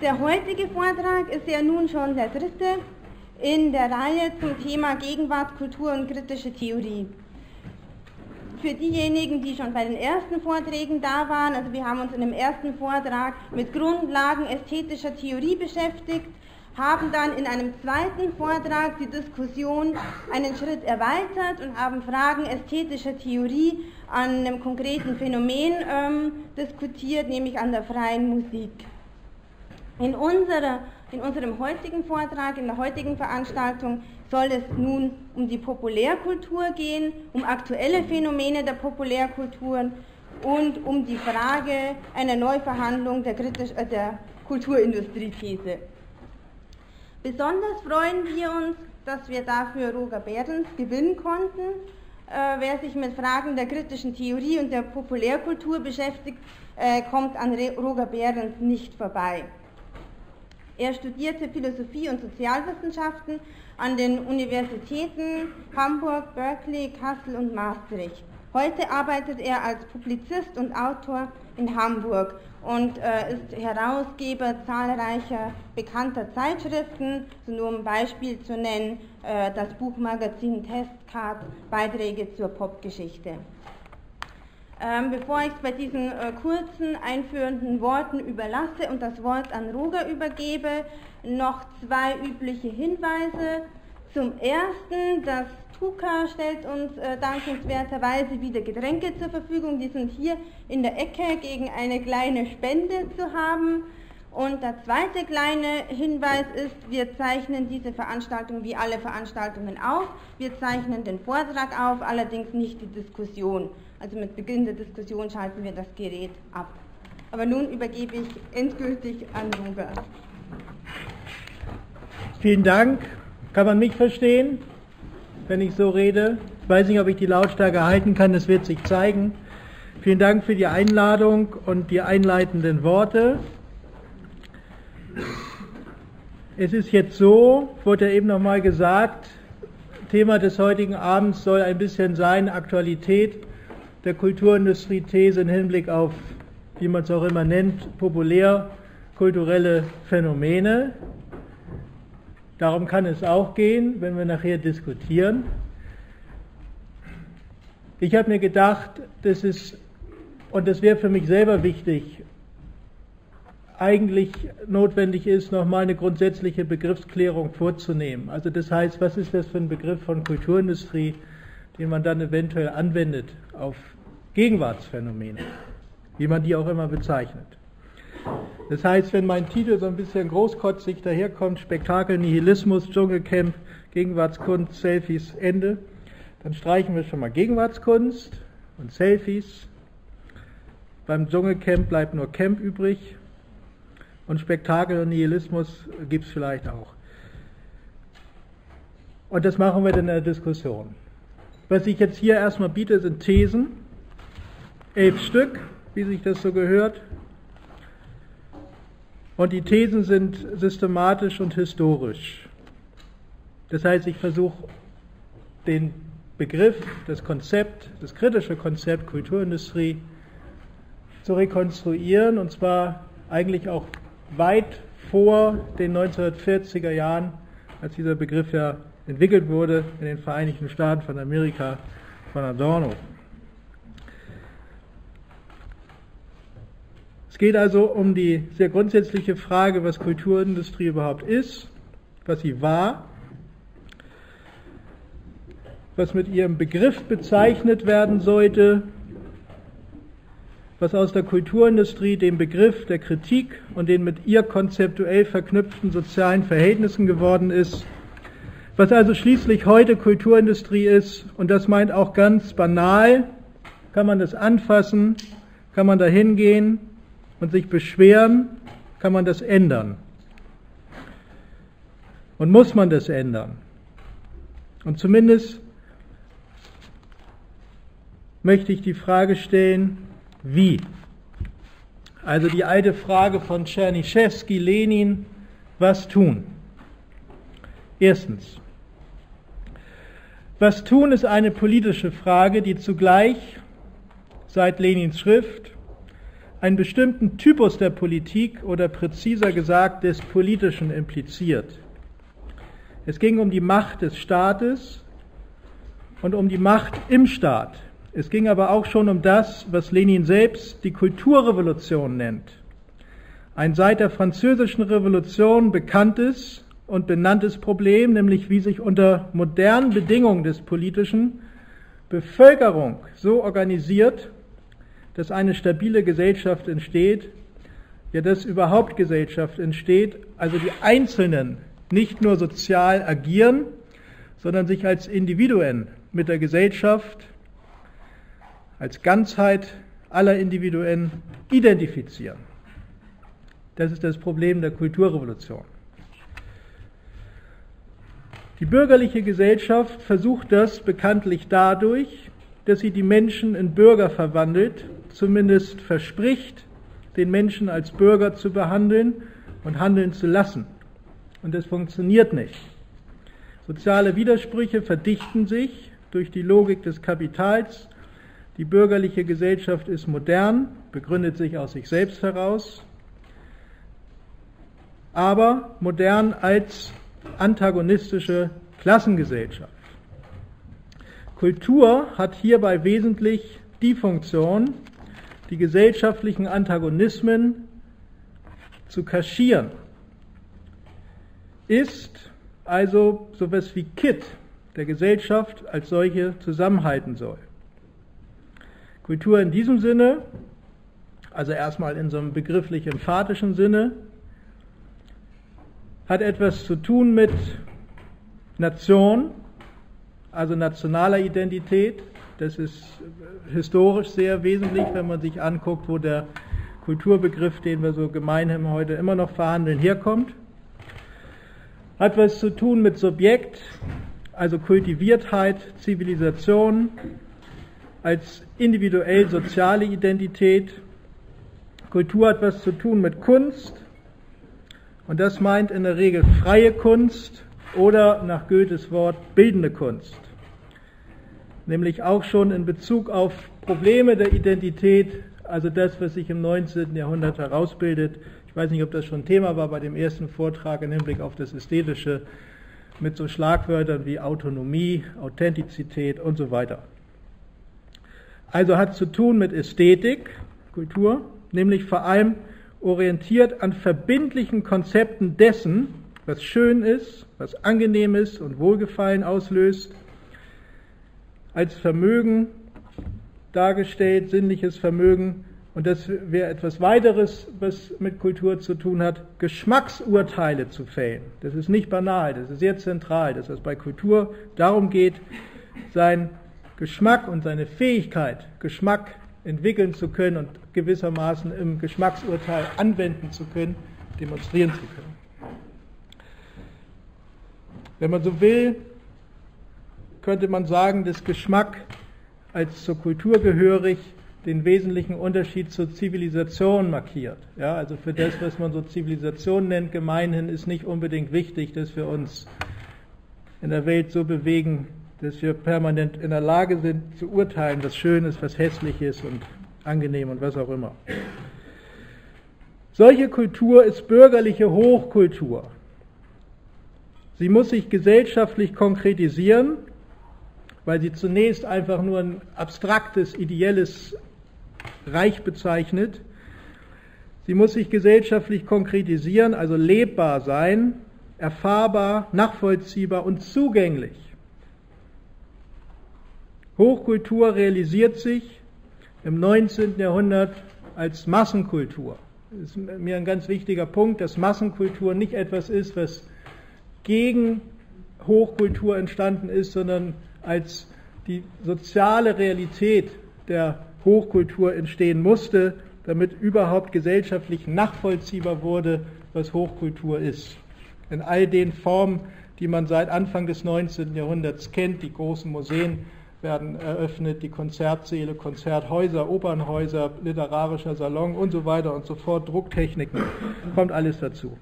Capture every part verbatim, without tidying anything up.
Der heutige Vortrag ist ja nun schon der dritte in der Reihe zum Thema Gegenwart, Kultur und kritische Theorie. Für diejenigen, die schon bei den ersten Vorträgen da waren, also wir haben uns in dem ersten Vortrag mit Grundlagen ästhetischer Theorie beschäftigt, haben dann in einem zweiten Vortrag die Diskussion einen Schritt erweitert und haben Fragen ästhetischer Theorie an einem konkreten Phänomen ähm, diskutiert, nämlich an der freien Musik. In, unsere, in unserem heutigen Vortrag, in der heutigen Veranstaltung, soll es nun um die Populärkultur gehen, um aktuelle Phänomene der Populärkulturen und um die Frage einer Neuverhandlung der, kritisch, äh, der Kulturindustrie-These. Besonders freuen wir uns, dass wir dafür Roger Behrens gewinnen konnten. Äh, wer sich mit Fragen der kritischen Theorie und der Populärkultur beschäftigt, äh, kommt an Re- Roger Behrens nicht vorbei. Er studierte Philosophie und Sozialwissenschaften an den Universitäten Hamburg, Berkeley, Kassel und Maastricht. Heute arbeitet er als Publizist und Autor in Hamburg und äh, ist Herausgeber zahlreicher bekannter Zeitschriften, so nur um ein Beispiel zu nennen, äh, das Buchmagazin Testcard, Beiträge zur Popgeschichte. Ähm, bevor ich es bei diesen äh, kurzen einführenden Worten überlasse und das Wort an Roger übergebe, noch zwei übliche Hinweise. Zum ersten, das TUKA stellt uns äh, dankenswerterweise wieder Getränke zur Verfügung. Die sind hier in der Ecke gegen eine kleine Spende zu haben. Und der zweite kleine Hinweis ist, wir zeichnen diese Veranstaltung wie alle Veranstaltungen auf. Wir zeichnen den Vortrag auf, allerdings nicht die Diskussion. Also mit Beginn der Diskussion schalten wir das Gerät ab. Aber nun übergebe ich endgültig an Roger. Vielen Dank. Kann man mich verstehen, wenn ich so rede? Ich weiß nicht, ob ich die Lautstärke halten kann, das wird sich zeigen. Vielen Dank für die Einladung und die einleitenden Worte. Es ist jetzt so, wurde eben nochmal gesagt, Thema des heutigen Abends soll ein bisschen sein, Aktualität der Kulturindustrie-These im Hinblick auf, wie man es auch immer nennt, populär kulturelle Phänomene. Darum kann es auch gehen, wenn wir nachher diskutieren. Ich habe mir gedacht, das ist, und das wäre für mich selber wichtig, eigentlich notwendig ist, nochmal eine grundsätzliche Begriffsklärung vorzunehmen. Also das heißt, was ist das für ein Begriff von Kulturindustrie, den man dann eventuell anwendet auf Gegenwartsphänomene, wie man die auch immer bezeichnet. Das heißt, wenn mein Titel so ein bisschen großkotzig daherkommt, Spektakel, Nihilismus, Dschungelcamp, Gegenwartskunst, Selfies, Ende, dann streichen wir schon mal Gegenwartskunst und Selfies. Beim Dschungelcamp bleibt nur Camp übrig. Und Spektakel und Nihilismus gibt es vielleicht auch. Und das machen wir dann in der Diskussion. Was ich jetzt hier erstmal biete, sind Thesen. Elf Stück, wie sich das so gehört. Und die Thesen sind systematisch und historisch. Das heißt, ich versuche den Begriff, das Konzept, das kritische Konzept Kulturindustrie zu rekonstruieren, und zwar eigentlich auch weit vor den neunzehnhundertvierziger Jahren, als dieser Begriff ja entwickelt wurde in den Vereinigten Staaten von Amerika von Adorno. Es geht also um die sehr grundsätzliche Frage, was Kulturindustrie überhaupt ist, was sie war, was mit ihrem Begriff bezeichnet werden sollte, was aus der Kulturindustrie den Begriff der Kritik und den mit ihr konzeptuell verknüpften sozialen Verhältnissen geworden ist, was also schließlich heute Kulturindustrie ist, und das meint auch ganz banal, kann man das anfassen, kann man da hingehen und sich beschweren, kann man das ändern. Und muss man das ändern? Und zumindest möchte ich die Frage stellen, wie? Also die alte Frage von Tschernyschewski, Lenin, was tun? Erstens, was tun ist eine politische Frage, die zugleich seit Lenins Schrift einen bestimmten Typus der Politik oder präziser gesagt des Politischen impliziert. Es ging um die Macht des Staates und um die Macht im Staat. Es ging aber auch schon um das, was Lenin selbst die Kulturrevolution nennt. Ein seit der Französischen Revolution bekanntes und benanntes Problem, nämlich wie sich unter modernen Bedingungen des Politischen Bevölkerung so organisiert, dass eine stabile Gesellschaft entsteht, ja, dass überhaupt Gesellschaft entsteht, also die Einzelnen nicht nur sozial agieren, sondern sich als Individuen mit der Gesellschaft, als Ganzheit aller Individuen identifizieren. Das ist das Problem der Kulturrevolution. Die bürgerliche Gesellschaft versucht das bekanntlich dadurch, dass sie die Menschen in Bürger verwandelt, zumindest verspricht, den Menschen als Bürger zu behandeln und handeln zu lassen. Und das funktioniert nicht. Soziale Widersprüche verdichten sich durch die Logik des Kapitals. Die bürgerliche Gesellschaft ist modern, begründet sich aus sich selbst heraus, aber modern als antagonistische Klassengesellschaft. Kultur hat hierbei wesentlich die Funktion, die gesellschaftlichen Antagonismen zu kaschieren. Ist also sowas wie Kitt der Gesellschaft als solche zusammenhalten soll. Kultur in diesem Sinne, also erstmal in so einem begrifflich-emphatischen Sinne, hat etwas zu tun mit Nation, also nationaler Identität. Das ist historisch sehr wesentlich, wenn man sich anguckt, wo der Kulturbegriff, den wir so gemeinhin heute immer noch verhandeln, herkommt. Hat was zu tun mit Subjekt, also Kultiviertheit, Zivilisation, als individuell-soziale Identität. Kultur hat was zu tun mit Kunst. Und das meint in der Regel freie Kunst oder nach Goethes Wort bildende Kunst. Nämlich auch schon in Bezug auf Probleme der Identität, also das, was sich im neunzehnten Jahrhundert herausbildet. Ich weiß nicht, ob das schon Thema war bei dem ersten Vortrag im Hinblick auf das Ästhetische, mit so Schlagwörtern wie Autonomie, Authentizität und so weiter. Also hat zu tun mit Ästhetik, Kultur, nämlich vor allem orientiert an verbindlichen Konzepten dessen, was schön ist, was angenehm ist und Wohlgefallen auslöst, als Vermögen dargestellt, sinnliches Vermögen. Und das wäre etwas weiteres, was mit Kultur zu tun hat, Geschmacksurteile zu fällen. Das ist nicht banal, das ist sehr zentral, dass es bei Kultur darum geht, seinen Geschmack und seine Fähigkeit, Geschmack entwickeln zu können und gewissermaßen im Geschmacksurteil anwenden zu können, demonstrieren zu können. Wenn man so will, könnte man sagen, dass Geschmack als zur Kultur gehörig den wesentlichen Unterschied zur Zivilisation markiert. Ja, also für das, was man so Zivilisation nennt, gemeinhin ist nicht unbedingt wichtig, dass wir uns in der Welt so bewegen, dass wir permanent in der Lage sind, zu urteilen, was schön ist, was hässlich ist und angenehm und was auch immer. Solche Kultur ist bürgerliche Hochkultur. Sie muss sich gesellschaftlich konkretisieren, weil sie zunächst einfach nur ein abstraktes, ideelles Reich bezeichnet. Sie muss sich gesellschaftlich konkretisieren, also lebbar sein, erfahrbar, nachvollziehbar und zugänglich. Hochkultur realisiert sich im neunzehnten Jahrhundert als Massenkultur. Das ist mir ein ganz wichtiger Punkt, dass Massenkultur nicht etwas ist, was gegen Hochkultur entstanden ist, sondern als die soziale Realität der Hochkultur entstehen musste, damit überhaupt gesellschaftlich nachvollziehbar wurde, was Hochkultur ist. In all den Formen, die man seit Anfang des neunzehnten Jahrhunderts kennt, die großen Museen werden eröffnet, die Konzertsäle, Konzerthäuser, Opernhäuser, literarischer Salon und so weiter und so fort, Drucktechniken, kommt alles dazu.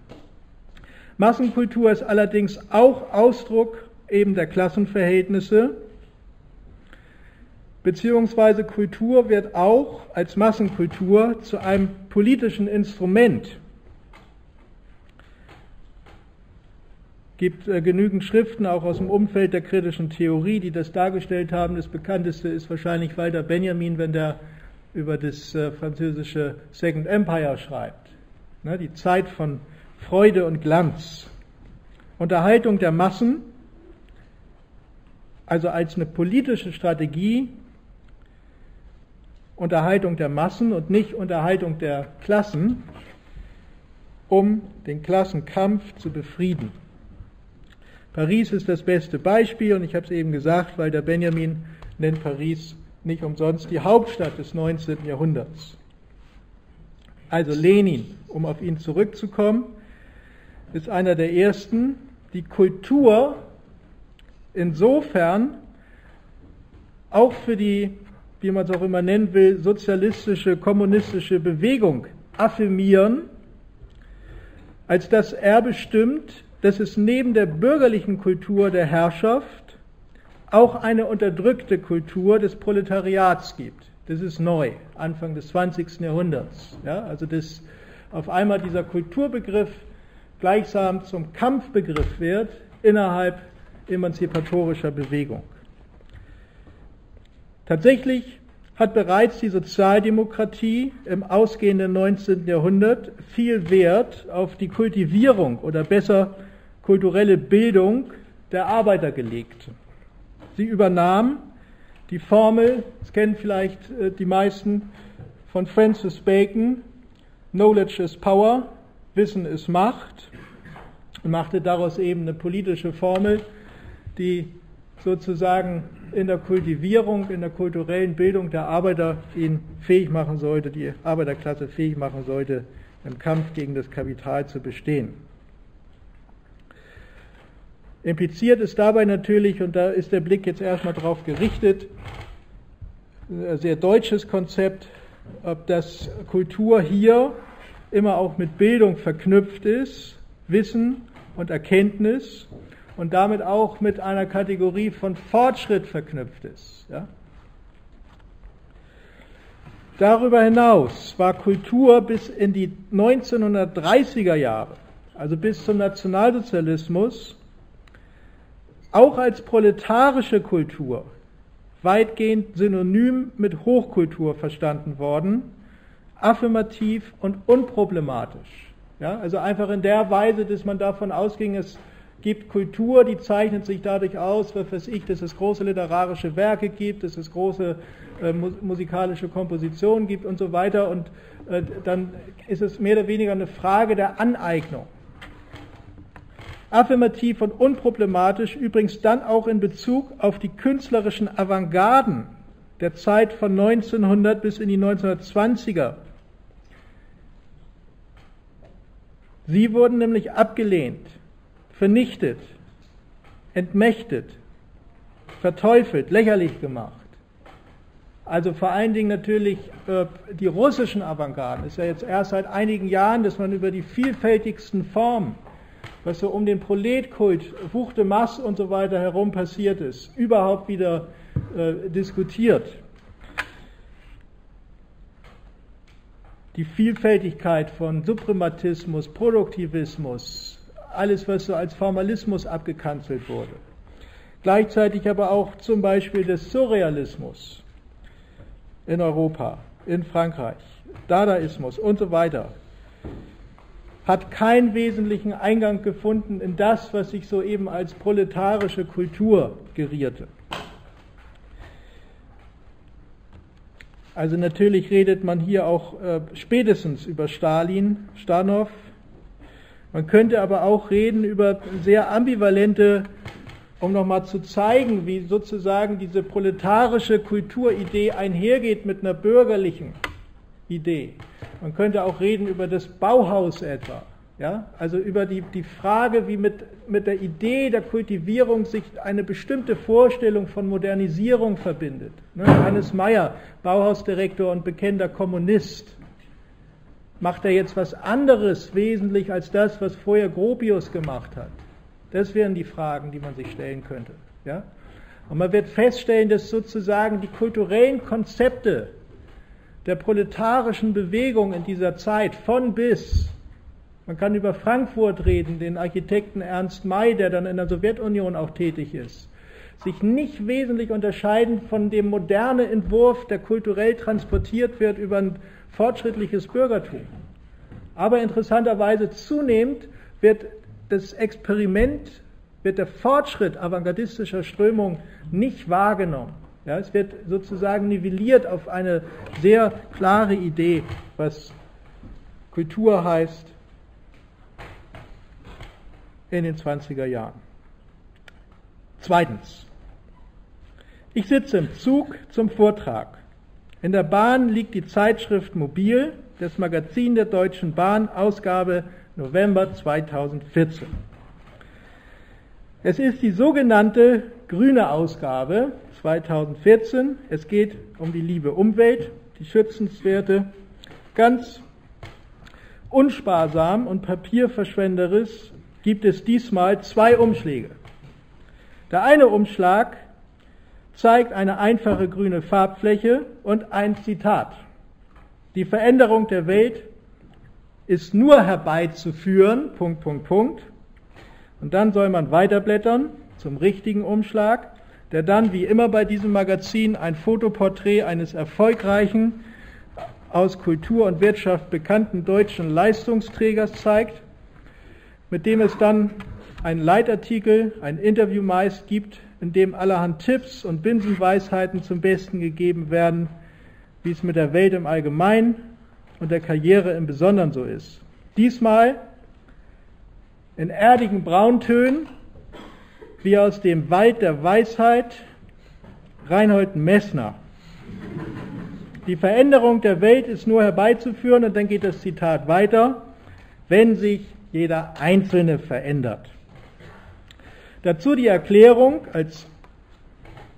Massenkultur ist allerdings auch Ausdruck eben der Klassenverhältnisse, beziehungsweise Kultur wird auch als Massenkultur zu einem politischen Instrument. Es gibt äh, genügend Schriften, auch aus dem Umfeld der kritischen Theorie, die das dargestellt haben. Das bekannteste ist wahrscheinlich Walter Benjamin, wenn der über das äh, französische Second Empire schreibt. Ne, die Zeit von Freude und Glanz. Unterhaltung der Massen, also als eine politische Strategie, Unterhaltung der Massen und nicht Unterhaltung der Klassen, um den Klassenkampf zu befrieden. Paris ist das beste Beispiel, und ich habe es eben gesagt, weil der Benjamin nennt Paris nicht umsonst die Hauptstadt des neunzehnten Jahrhunderts. Also Lenin, um auf ihn zurückzukommen, ist einer der ersten, die Kultur insofern auch für die, wie man es auch immer nennen will, sozialistische, kommunistische Bewegung affirmieren, als dass er bestimmt, dass es neben der bürgerlichen Kultur der Herrschaft auch eine unterdrückte Kultur des Proletariats gibt. Das ist neu, Anfang des zwanzigsten Jahrhunderts. Ja, also dass auf einmal dieser Kulturbegriff gleichsam zum Kampfbegriff wird innerhalb emanzipatorischer Bewegung. Tatsächlich hat bereits die Sozialdemokratie im ausgehenden neunzehnten Jahrhundert viel Wert auf die Kultivierung oder besser kulturelle Bildung der Arbeiter gelegt. Sie übernahm die Formel, das kennen vielleicht die meisten, von Francis Bacon, Knowledge is Power, Wissen ist Macht, und machte daraus eben eine politische Formel, die sozusagen in der Kultivierung, in der kulturellen Bildung der Arbeiter ihn fähig machen sollte, die Arbeiterklasse fähig machen sollte, im Kampf gegen das Kapital zu bestehen. Impliziert ist dabei natürlich, und da ist der Blick jetzt erstmal drauf gerichtet, ein sehr deutsches Konzept, ob das Kultur hier immer auch mit Bildung verknüpft ist, Wissen und Erkenntnis, und damit auch mit einer Kategorie von Fortschritt verknüpft ist. Ja? Darüber hinaus war Kultur bis in die neunzehnhundertdreißiger Jahre, also bis zum Nationalsozialismus, auch als proletarische Kultur weitgehend synonym mit Hochkultur verstanden worden, affirmativ und unproblematisch. Ja? Also einfach in der Weise, dass man davon ausging, es gibt Kultur, die zeichnet sich dadurch aus, was weiß ich, dass es große literarische Werke gibt, dass es große äh, musikalische Kompositionen gibt und so weiter. Und äh, dann ist es mehr oder weniger eine Frage der Aneignung. Affirmativ und unproblematisch, übrigens dann auch in Bezug auf die künstlerischen Avantgarden der Zeit von neunzehnhundert bis in die neunzehnhundertzwanziger. Sie wurden nämlich abgelehnt, vernichtet, entmächtet, verteufelt, lächerlich gemacht. Also vor allen Dingen natürlich äh, die russischen Avantgarden. Ist ja jetzt erst seit einigen Jahren, dass man über die vielfältigsten Formen, was so um den Proletkult, Wuchte Mass und so weiter herum passiert ist, überhaupt wieder äh, diskutiert. Die Vielfältigkeit von Suprematismus, Produktivismus, alles, was so als Formalismus abgekanzelt wurde. Gleichzeitig aber auch zum Beispiel des Surrealismus in Europa, in Frankreich, Dadaismus und so weiter, hat keinen wesentlichen Eingang gefunden in das, was sich soeben als proletarische Kultur gerierte. Also natürlich redet man hier auch äh, spätestens über Stalin, Stanow. Man könnte aber auch reden über sehr ambivalente, um nochmal zu zeigen, wie sozusagen diese proletarische Kulturidee einhergeht mit einer bürgerlichen Idee. Man könnte auch reden über das Bauhaus etwa, ja? Also über die, die Frage, wie mit, mit der Idee der Kultivierung sich eine bestimmte Vorstellung von Modernisierung verbindet. Ne? Hannes Meyer, Bauhausdirektor und bekennender Kommunist, macht er jetzt was anderes wesentlich als das, was vorher Gropius gemacht hat? Das wären die Fragen, die man sich stellen könnte. Ja? Und man wird feststellen, dass sozusagen die kulturellen Konzepte der proletarischen Bewegung in dieser Zeit von bis, man kann über Frankfurt reden, den Architekten Ernst May, der dann in der Sowjetunion auch tätig ist, sich nicht wesentlich unterscheiden von dem modernen Entwurf, der kulturell transportiert wird über ein fortschrittliches Bürgertum. Aber interessanterweise zunehmend wird das Experiment, wird der Fortschritt avantgardistischer Strömung nicht wahrgenommen. Ja, es wird sozusagen nivelliert auf eine sehr klare Idee, was Kultur heißt in den zwanziger Jahren. Zweitens, ich sitze im Zug zum Vortrag. In der Bahn liegt die Zeitschrift Mobil, das Magazin der Deutschen Bahn, Ausgabe November zweitausendvierzehn. Es ist die sogenannte grüne Ausgabe zweitausendvierzehn. Es geht um die liebe Umwelt, die schützenswerte, ganz unsparsam und papierverschwenderisch gibt es diesmal zwei Umschläge. Der eine Umschlag zeigt eine einfache grüne Farbfläche und ein Zitat. Die Veränderung der Welt ist nur herbeizuführen, Punkt, Punkt, Punkt. Und dann soll man weiterblättern zum richtigen Umschlag, der dann, wie immer bei diesem Magazin, ein Fotoporträt eines erfolgreichen, aus Kultur und Wirtschaft bekannten deutschen Leistungsträgers zeigt, mit dem es dann einen Leitartikel, ein Interview meist gibt, in dem allerhand Tipps und Binsenweisheiten zum Besten gegeben werden, wie es mit der Welt im Allgemeinen und der Karriere im Besonderen so ist. Diesmal in erdigen Brauntönen, wie aus dem Wald der Weisheit, Reinhold Messner. Die Veränderung der Welt ist nur herbeizuführen, und dann geht das Zitat weiter, wenn sich jeder Einzelne verändert. Dazu die Erklärung als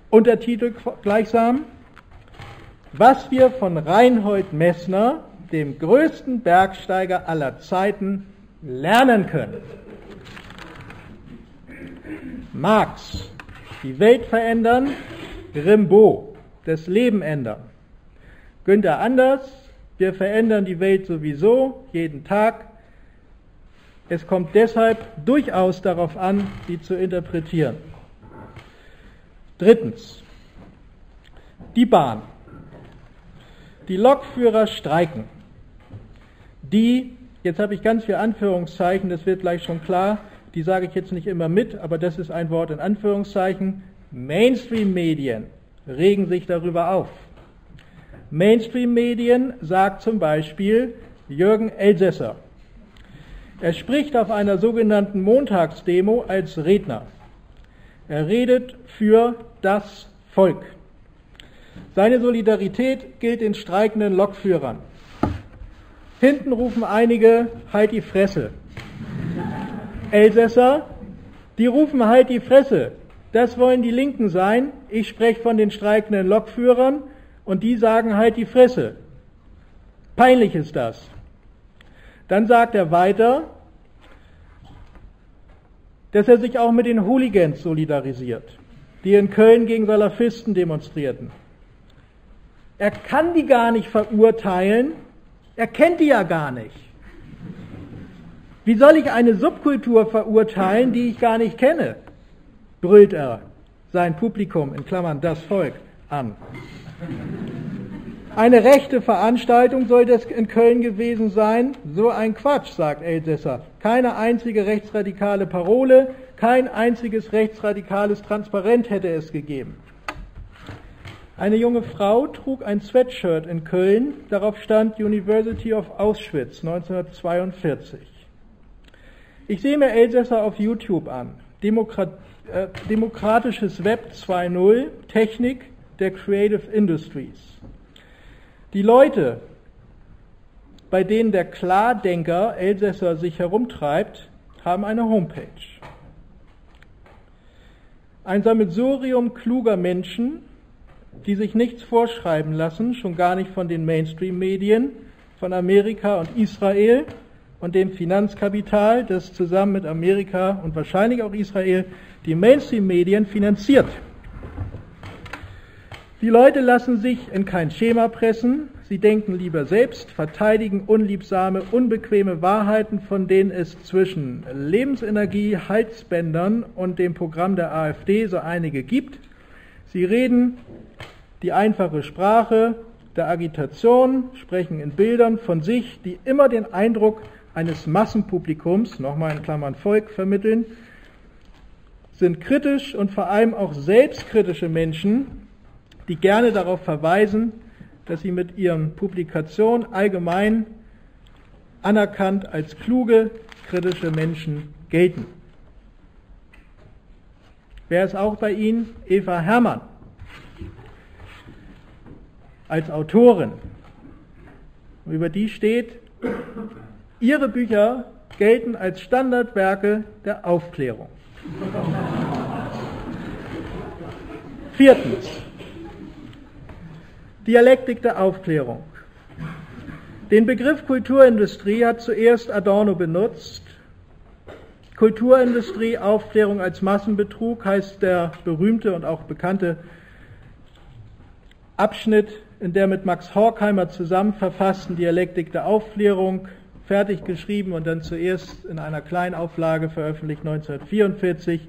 Untertitel gleichsam, was wir von Reinhold Messner, dem größten Bergsteiger aller Zeiten, lernen können. Marx, die Welt verändern, Rimbaud, das Leben ändern. Günther Anders, wir verändern die Welt sowieso, jeden Tag. Es kommt deshalb durchaus darauf an, sie zu interpretieren. Drittens, die Bahn. Die Lokführer streiken. Die, jetzt habe ich ganz viele Anführungszeichen, das wird gleich schon klar, die sage ich jetzt nicht immer mit, aber das ist ein Wort in Anführungszeichen, Mainstream-Medien regen sich darüber auf. Mainstream-Medien sagt zum Beispiel Jürgen Elsässer. Er spricht auf einer sogenannten Montagsdemo als Redner. Er redet für das Volk. Seine Solidarität gilt den streikenden Lokführern. Hinten rufen einige, halt die Fresse. Elsässer, die rufen, halt die Fresse. Das wollen die Linken sein. Ich spreche von den streikenden Lokführern und die sagen, halt die Fresse. Peinlich ist das. Dann sagt er weiter, dass er sich auch mit den Hooligans solidarisiert, die in Köln gegen Salafisten demonstrierten. Er kann die gar nicht verurteilen, er kennt die ja gar nicht. Wie soll ich eine Subkultur verurteilen, die ich gar nicht kenne? Brüllt er sein Publikum, in Klammern das Volk, an. Eine rechte Veranstaltung soll das in Köln gewesen sein. So ein Quatsch, sagt Elsässer. Keine einzige rechtsradikale Parole, kein einziges rechtsradikales Transparent hätte es gegeben. Eine junge Frau trug ein Sweatshirt in Köln, darauf stand University of Auschwitz neunzehnhundertzweiundvierzig. Ich sehe mir Elsässer auf YouTube an. Demokrat, äh, demokratisches Web zwei Punkt null, Technik der Creative Industries. Die Leute, bei denen der Klardenker Elsässer sich herumtreibt, haben eine Homepage. Ein Sammelsurium kluger Menschen, die sich nichts vorschreiben lassen, schon gar nicht von den Mainstream-Medien, von Amerika und Israel und dem Finanzkapital, das zusammen mit Amerika und wahrscheinlich auch Israel die Mainstream-Medien finanziert. Die Leute lassen sich in kein Schema pressen, sie denken lieber selbst, verteidigen unliebsame, unbequeme Wahrheiten, von denen es zwischen Lebensenergie, Halsbändern und dem Programm der AfD so einige gibt. Sie reden die einfache Sprache der Agitation, sprechen in Bildern von sich, die immer den Eindruck eines Massenpublikums, nochmal in Klammern Volk, vermitteln, sind kritisch und vor allem auch selbstkritische Menschen, die gerne darauf verweisen, dass sie mit ihren Publikationen allgemein anerkannt als kluge, kritische Menschen gelten. Wer ist auch bei Ihnen? Eva Herrmann als Autorin. Über die steht: Ihre Bücher gelten als Standardwerke der Aufklärung. Viertens. Dialektik der Aufklärung. Den Begriff Kulturindustrie hat zuerst Adorno benutzt. Kulturindustrie, Aufklärung als Massenbetrug heißt der berühmte und auch bekannte Abschnitt in der mit Max Horkheimer zusammen verfassten Dialektik der Aufklärung, fertig geschrieben und dann zuerst in einer Kleinauflage veröffentlicht neunzehnhundertvierundvierzig,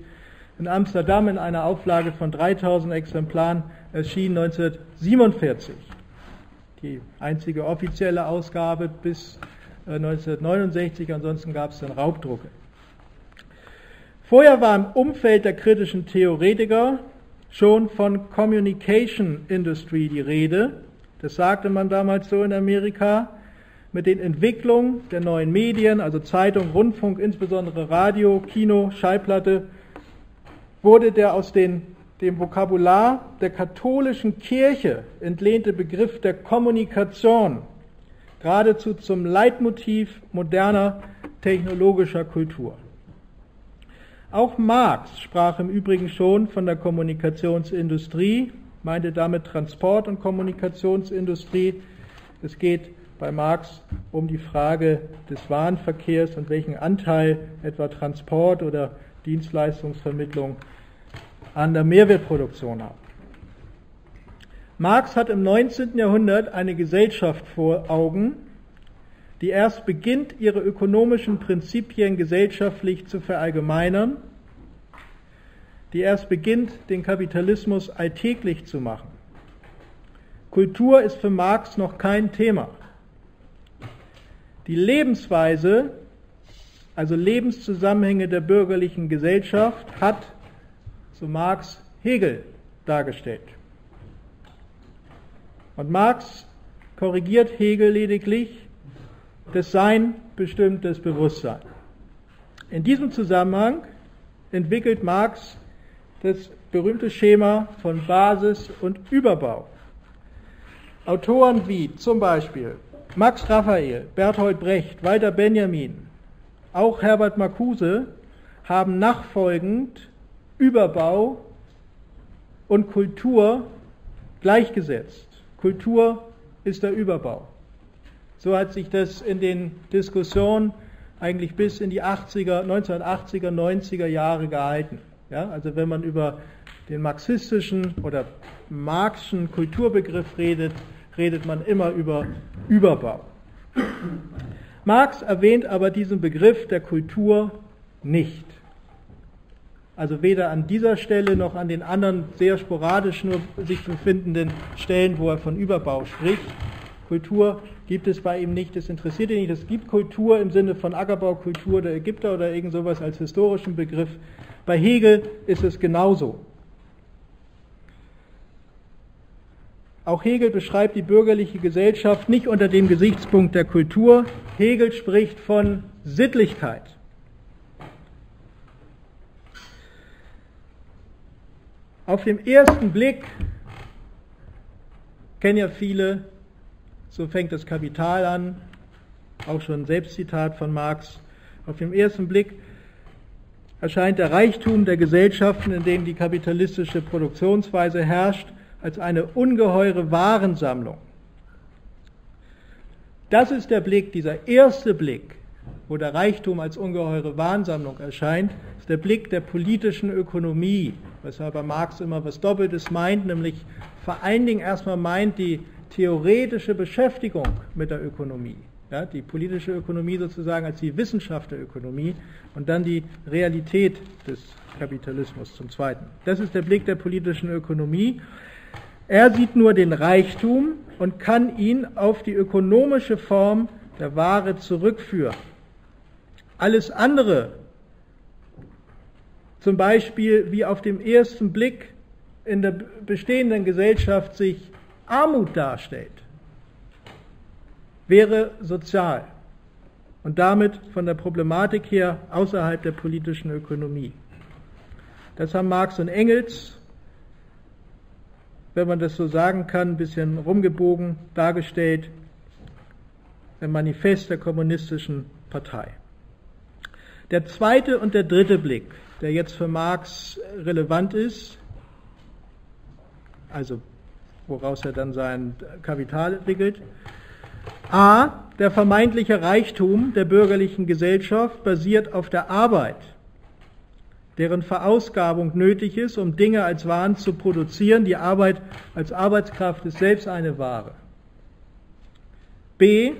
in Amsterdam in einer Auflage von dreitausend Exemplaren erschien neunzehnhundertsiebenundvierzig. Die einzige offizielle Ausgabe bis neunzehnhundertneunundsechzig, ansonsten gab es dann Raubdrucke. Vorher war im Umfeld der kritischen Theoretiker schon von Communication Industry die Rede. Das sagte man damals so in Amerika. Mit den Entwicklungen der neuen Medien, also Zeitung, Rundfunk, insbesondere Radio, Kino, Schallplatte, wurde der aus den, dem Vokabular der katholischen Kirche entlehnte Begriff der Kommunikation geradezu zum Leitmotiv moderner technologischer Kultur. Auch Marx sprach im Übrigen schon von der Kommunikationsindustrie, meinte damit Transport- und Kommunikationsindustrie. Es geht bei Marx um die Frage des Warenverkehrs und welchen Anteil etwa Transport oder Dienstleistungsvermittlung an der Mehrwertproduktion haben. Marx hat im neunzehnten Jahrhundert eine Gesellschaft vor Augen, die erst beginnt, ihre ökonomischen Prinzipien gesellschaftlich zu verallgemeinern, die erst beginnt, den Kapitalismus alltäglich zu machen. Kultur ist für Marx noch kein Thema. Die Lebensweise, also Lebenszusammenhänge der bürgerlichen Gesellschaft, hat, so Marx, Hegel dargestellt. Und Marx korrigiert Hegel lediglich: Das Sein bestimmt das Bewusstsein. In diesem Zusammenhang entwickelt Marx das berühmte Schema von Basis und Überbau. Autoren wie zum Beispiel Max Raphael, Bertolt Brecht, Walter Benjamin, auch Herbert Marcuse haben nachfolgend Überbau und Kultur gleichgesetzt. Kultur ist der Überbau. So hat sich das in den Diskussionen eigentlich bis in die achtziger, neunzehnhundertachtziger, neunziger Jahre gehalten. Ja, also wenn man über den marxistischen oder marxischen Kulturbegriff redet, redet man immer über Überbau. Marx erwähnt aber diesen Begriff der Kultur nicht. Also weder an dieser Stelle noch an den anderen sehr sporadisch nur sich befindenden Stellen, wo er von Überbau spricht. Kultur gibt es bei ihm nicht, das interessiert ihn nicht. Es gibt Kultur im Sinne von Ackerbaukultur der Ägypter oder irgend sowas als historischen Begriff. Bei Hegel ist es genauso. Auch Hegel beschreibt die bürgerliche Gesellschaft nicht unter dem Gesichtspunkt der Kultur. Hegel spricht von Sittlichkeit. Auf den ersten Blick kennen ja viele, so fängt das Kapital an, auch schon ein Selbstzitat von Marx. Auf den ersten Blick erscheint der Reichtum der Gesellschaften, in dem die kapitalistische Produktionsweise herrscht, als eine ungeheure Warensammlung. Das ist der Blick, dieser erste Blick, wo der Reichtum als ungeheure Warensammlung erscheint, ist der Blick der politischen Ökonomie, weshalb bei Marx immer was Doppeltes meint, nämlich vor allen Dingen erstmal meint die theoretische Beschäftigung mit der Ökonomie, ja, die politische Ökonomie sozusagen als die Wissenschaft der Ökonomie und dann die Realität des Kapitalismus zum Zweiten. Das ist der Blick der politischen Ökonomie. Er sieht nur den Reichtum und kann ihn auf die ökonomische Form der Ware zurückführen. Alles andere, zum Beispiel wie auf dem ersten Blick in der bestehenden Gesellschaft sich Armut darstellt, wäre sozial und damit von der Problematik her außerhalb der politischen Ökonomie. Das haben Marx und Engels, wenn man das so sagen kann, ein bisschen rumgebogen dargestellt, im Manifest der kommunistischen Partei. Der zweite und der dritte Blick, der jetzt für Marx relevant ist, also woraus er dann sein Kapital entwickelt. A. Der vermeintliche Reichtum der bürgerlichen Gesellschaft basiert auf der Arbeit, deren Verausgabung nötig ist, um Dinge als Waren zu produzieren. Die Arbeit als Arbeitskraft ist selbst eine Ware. B.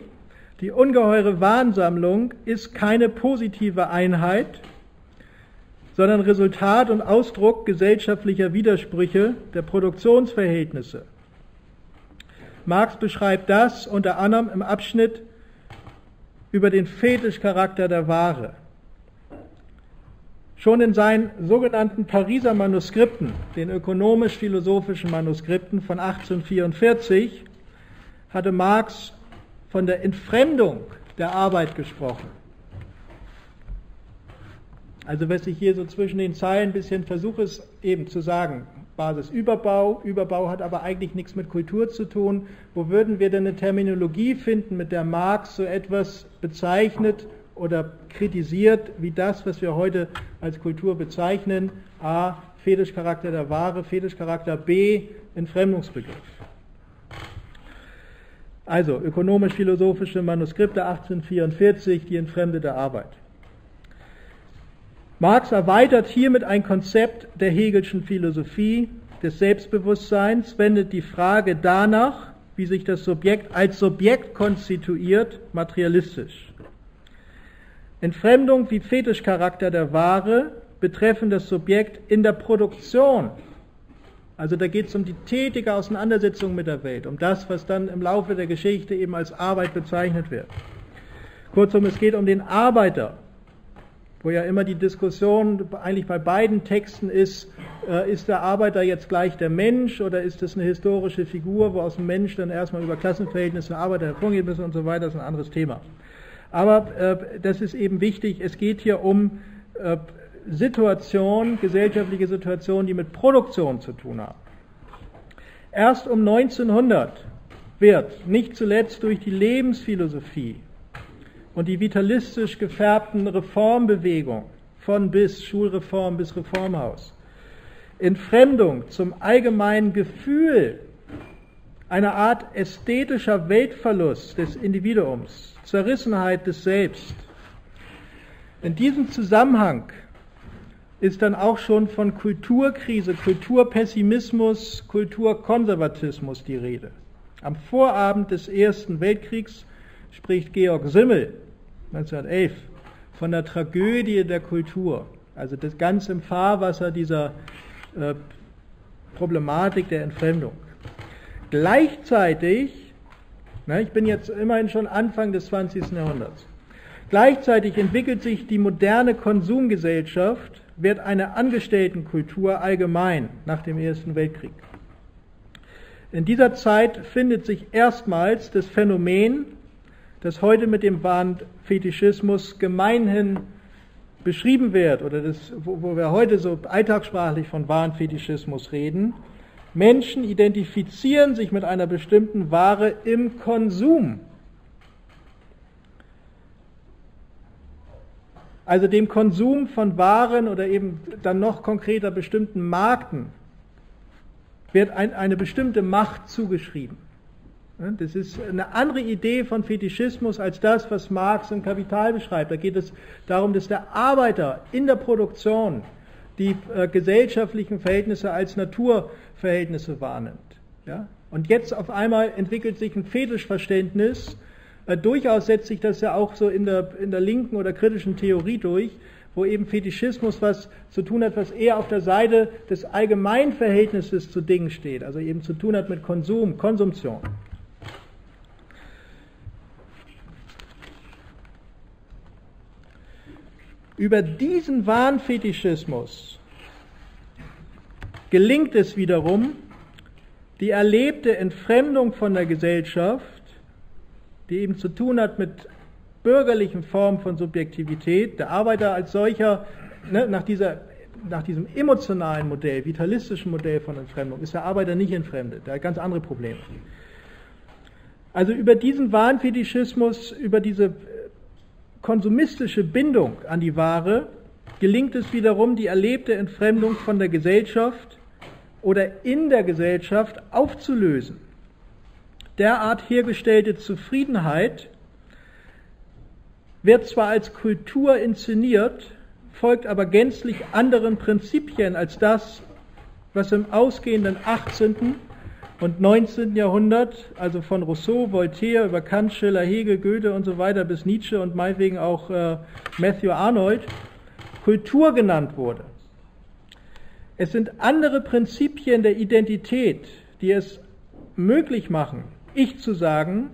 Die ungeheure Warensammlung ist keine positive Einheit, sondern Resultat und Ausdruck gesellschaftlicher Widersprüche der Produktionsverhältnisse. Marx beschreibt das unter anderem im Abschnitt über den Fetischcharakter der Ware. Schon in seinen sogenannten Pariser Manuskripten, den ökonomisch-philosophischen Manuskripten von achtzehnhundertvierundvierzig, hatte Marx von der Entfremdung der Arbeit gesprochen. Also was ich hier so zwischen den Zeilen ein bisschen versuche, ist eben zu sagen, Basisüberbau, Überbau hat aber eigentlich nichts mit Kultur zu tun. Wo würden wir denn eine Terminologie finden, mit der Marx so etwas bezeichnet oder kritisiert, wie das, was wir heute als Kultur bezeichnen? A. Fetischcharakter der Ware, Fetischcharakter B. Entfremdungsbegriff. Also ökonomisch-philosophische Manuskripte achtzehnhundertvierundvierzig, die entfremdete Arbeit. Marx erweitert hiermit ein Konzept der Hegelschen Philosophie des Selbstbewusstseins, wendet die Frage danach, wie sich das Subjekt als Subjekt konstituiert, materialistisch. Entfremdung wie Fetischcharakter der Ware betreffen das Subjekt in der Produktion. Also da geht es um die tätige Auseinandersetzung mit der Welt, um das, was dann im Laufe der Geschichte eben als Arbeit bezeichnet wird. Kurzum, es geht um den Arbeiter, wo ja immer die Diskussion eigentlich bei beiden Texten ist, äh, ist der Arbeiter jetzt gleich der Mensch oder ist das eine historische Figur, wo aus dem Mensch dann erstmal über Klassenverhältnisse Arbeiter hervorgehen müssen und so weiter, das ist ein anderes Thema. Aber äh, das ist eben wichtig, es geht hier um äh, Situationen, gesellschaftliche Situationen, die mit Produktion zu tun haben. Erst um neunzehnhundert wird, nicht zuletzt durch die Lebensphilosophie, und die vitalistisch gefärbten Reformbewegungen von bis Schulreform bis Reformhaus, Entfremdung zum allgemeinen Gefühl, eine Art ästhetischer Weltverlust des Individuums, Zerrissenheit des Selbst. In diesem Zusammenhang ist dann auch schon von Kulturkrise, Kulturpessimismus, Kulturkonservatismus die Rede. Am Vorabend des Ersten Weltkriegs spricht Georg Simmel neunzehnhundertelf von der Tragödie der Kultur, also das ganz im Fahrwasser dieser äh, Problematik der Entfremdung. Gleichzeitig, na, ich bin jetzt immerhin schon Anfang des zwanzigsten Jahrhunderts, gleichzeitig entwickelt sich die moderne Konsumgesellschaft, wird eine Angestelltenkultur allgemein nach dem Ersten Weltkrieg. In dieser Zeit findet sich erstmals das Phänomen, das heute mit dem Warenfetischismus gemeinhin beschrieben wird, oder das, wo, wo wir heute so alltagssprachlich von Warenfetischismus reden. Menschen identifizieren sich mit einer bestimmten Ware im Konsum. Also dem Konsum von Waren oder eben dann noch konkreter bestimmten Marken wird ein, eine bestimmte Macht zugeschrieben. Das ist eine andere Idee von Fetischismus als das, was Marx im Kapital beschreibt. Da geht es darum, dass der Arbeiter in der Produktion die äh, gesellschaftlichen Verhältnisse als Naturverhältnisse wahrnimmt. Ja? Und jetzt auf einmal entwickelt sich ein Fetischverständnis, äh, durchaus setzt sich das ja auch so in der, in der linken oder kritischen Theorie durch, wo eben Fetischismus was zu tun hat, was eher auf der Seite des Allgemeinverhältnisses zu Dingen steht, also eben zu tun hat mit Konsum, Konsumption. Über diesen Wahnfetischismus gelingt es wiederum, die erlebte Entfremdung von der Gesellschaft, die eben zu tun hat mit bürgerlichen Formen von Subjektivität, der Arbeiter als solcher, ne, nach, dieser, nach diesem emotionalen Modell, vitalistischen Modell von Entfremdung, ist der Arbeiter nicht entfremdet, der hat ganz andere Probleme. Also über diesen Wahnfetischismus, über diese konsumistische Bindung an die Ware, gelingt es wiederum, die erlebte Entfremdung von der Gesellschaft oder in der Gesellschaft aufzulösen. Derart hergestellte Zufriedenheit wird zwar als Kultur inszeniert, folgt aber gänzlich anderen Prinzipien als das, was im ausgehenden achtzehnten und neunzehnten Jahrhundert, also von Rousseau, Voltaire, über Kant, Schiller, Hegel, Goethe und so weiter bis Nietzsche und meinetwegen auch äh, Matthew Arnold, Kultur genannt wurde. Es sind andere Prinzipien der Identität, die es möglich machen, ich zu sagen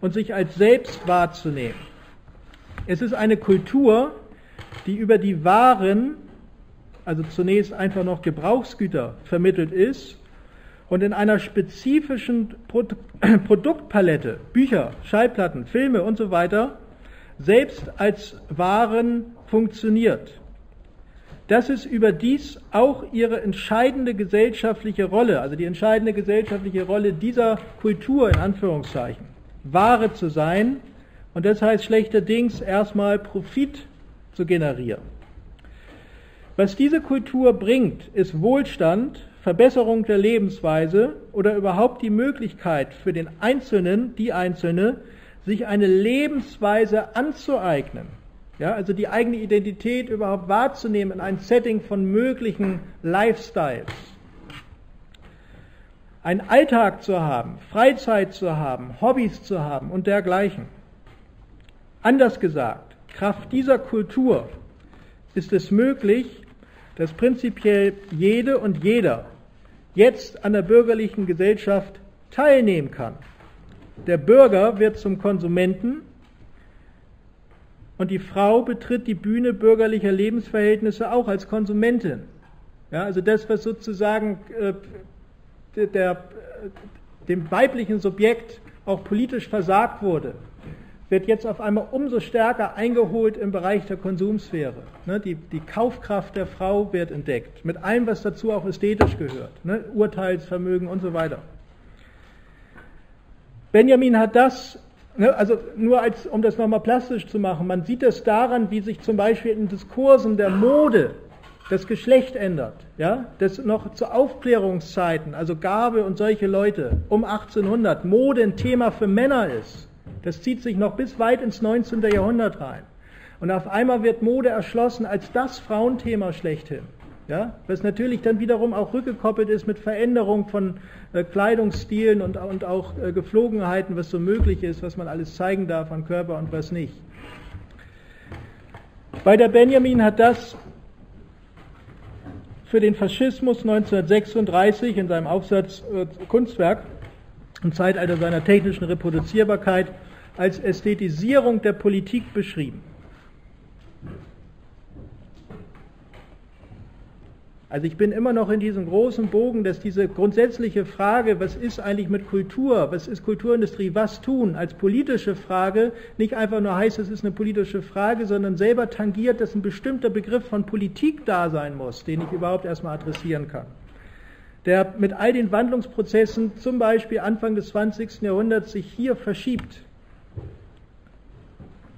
und sich als selbst wahrzunehmen. Es ist eine Kultur, die über die Waren, also zunächst einfach noch Gebrauchsgüter, vermittelt ist und in einer spezifischen Produktpalette, Bücher, Schallplatten, Filme und so weiter, selbst als Waren funktioniert. Das ist überdies auch ihre entscheidende gesellschaftliche Rolle, also die entscheidende gesellschaftliche Rolle dieser Kultur in Anführungszeichen, Ware zu sein. Und das heißt schlechterdings erstmal Profit zu generieren. Was diese Kultur bringt, ist Wohlstand, Verbesserung der Lebensweise oder überhaupt die Möglichkeit für den Einzelnen, die Einzelne, sich eine Lebensweise anzueignen. Ja, also die eigene Identität überhaupt wahrzunehmen in einem Setting von möglichen Lifestyles. Einen Alltag zu haben, Freizeit zu haben, Hobbys zu haben und dergleichen. Anders gesagt, Kraft dieser Kultur ist es möglich, dass prinzipiell jede und jeder jetzt an der bürgerlichen Gesellschaft teilnehmen kann. Der Bürger wird zum Konsumenten und die Frau betritt die Bühne bürgerlicher Lebensverhältnisse auch als Konsumentin. Ja, also das, was sozusagen äh, der, dem weiblichen Subjekt auch politisch versagt wurde, wird jetzt auf einmal umso stärker eingeholt im Bereich der Konsumsphäre. Die, die Kaufkraft der Frau wird entdeckt, mit allem, was dazu auch ästhetisch gehört, Urteilsvermögen und so weiter. Benjamin hat das, also nur als, um das nochmal plastisch zu machen, man sieht das daran, wie sich zum Beispiel in Diskursen der Mode das Geschlecht ändert. Ja? Das noch zu Aufklärungszeiten, also Garbe und solche Leute, um achtzehnhundert Mode ein Thema für Männer ist. Das zieht sich noch bis weit ins neunzehnte Jahrhundert rein. Und auf einmal wird Mode erschlossen als das Frauenthema schlechthin. Ja? Was natürlich dann wiederum auch rückgekoppelt ist mit Veränderung von äh, Kleidungsstilen und, und auch äh, Gepflogenheiten, was so möglich ist, was man alles zeigen darf an Körper und was nicht. Bei der Benjamin hat das für den Faschismus neunzehnhundertsechsunddreißig in seinem Aufsatz äh, Kunstwerk im Zeitalter seiner technischen Reproduzierbarkeit als Ästhetisierung der Politik beschrieben. Also ich bin immer noch in diesem großen Bogen, dass diese grundsätzliche Frage, was ist eigentlich mit Kultur, was ist Kulturindustrie, was tun, als politische Frage, nicht einfach nur heißt, es ist eine politische Frage, sondern selber tangiert, dass ein bestimmter Begriff von Politik da sein muss, den ich überhaupt erstmal adressieren kann, der mit all den Wandlungsprozessen zum Beispiel Anfang des zwanzigsten Jahrhunderts sich hier verschiebt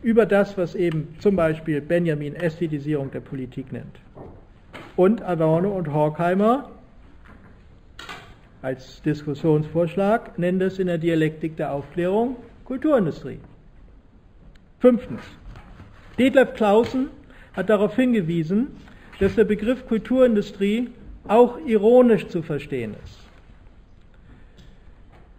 über das, was eben zum Beispiel Benjamin Ästhetisierung der Politik nennt. Und Adorno und Horkheimer als Diskussionsvorschlag nennen das in der Dialektik der Aufklärung Kulturindustrie. Fünftens. Detlef Clausen hat darauf hingewiesen, dass der Begriff Kulturindustrie auch ironisch zu verstehen ist.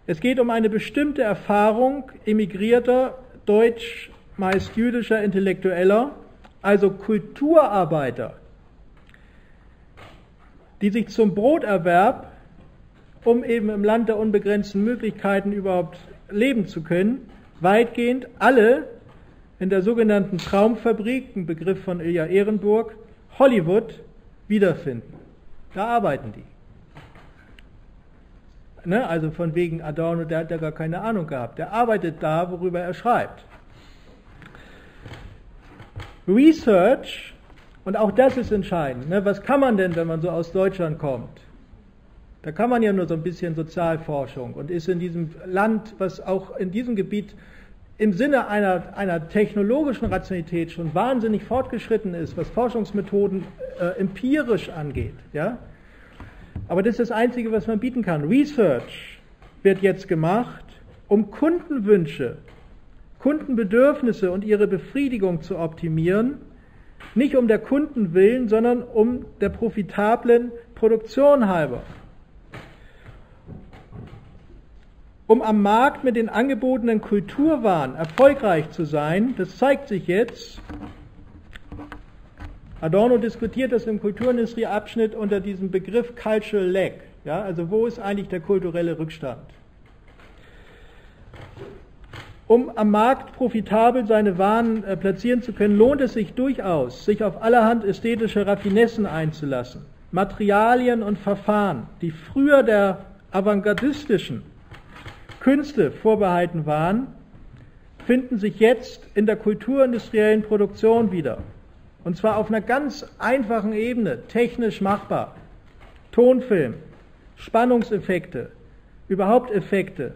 Es geht um eine bestimmte Erfahrung emigrierter, deutsch, meist jüdischer Intellektueller, also Kulturarbeiter, die sich zum Broterwerb, um eben im Land der unbegrenzten Möglichkeiten überhaupt leben zu können, weitgehend alle in der sogenannten Traumfabrik, ein Begriff von Ilja Ehrenburg, Hollywood, wiederfinden. Da arbeiten die. Ne? Also von wegen Adorno, der hat ja gar keine Ahnung gehabt. Der arbeitet da, worüber er schreibt. Research, und auch das ist entscheidend. Ne? Was kann man denn, wenn man so aus Deutschland kommt? Da kann man ja nur so ein bisschen Sozialforschung und ist in diesem Land, was auch in diesem Gebiet im Sinne einer, einer technologischen Rationalität schon wahnsinnig fortgeschritten ist, was Forschungsmethoden äh, empirisch angeht. Ja? Aber das ist das Einzige, was man bieten kann. Research wird jetzt gemacht, um Kundenwünsche, Kundenbedürfnisse und ihre Befriedigung zu optimieren, nicht um der Kunden willen, sondern um der profitablen Produktion halber. Um am Markt mit den angebotenen Kulturwaren erfolgreich zu sein, das zeigt sich jetzt. Adorno diskutiert das im Kulturindustrieabschnitt unter diesem Begriff Cultural Lag. Ja, also wo ist eigentlich der kulturelle Rückstand? Um am Markt profitabel seine Waren äh, platzieren zu können, lohnt es sich durchaus, sich auf allerhand ästhetische Raffinessen einzulassen. Materialien und Verfahren, die früher der avantgardistischen Künste vorbehalten waren, finden sich jetzt in der kulturindustriellen Produktion wieder. Und zwar auf einer ganz einfachen Ebene, technisch machbar. Tonfilm, Spannungseffekte, überhaupt Effekte.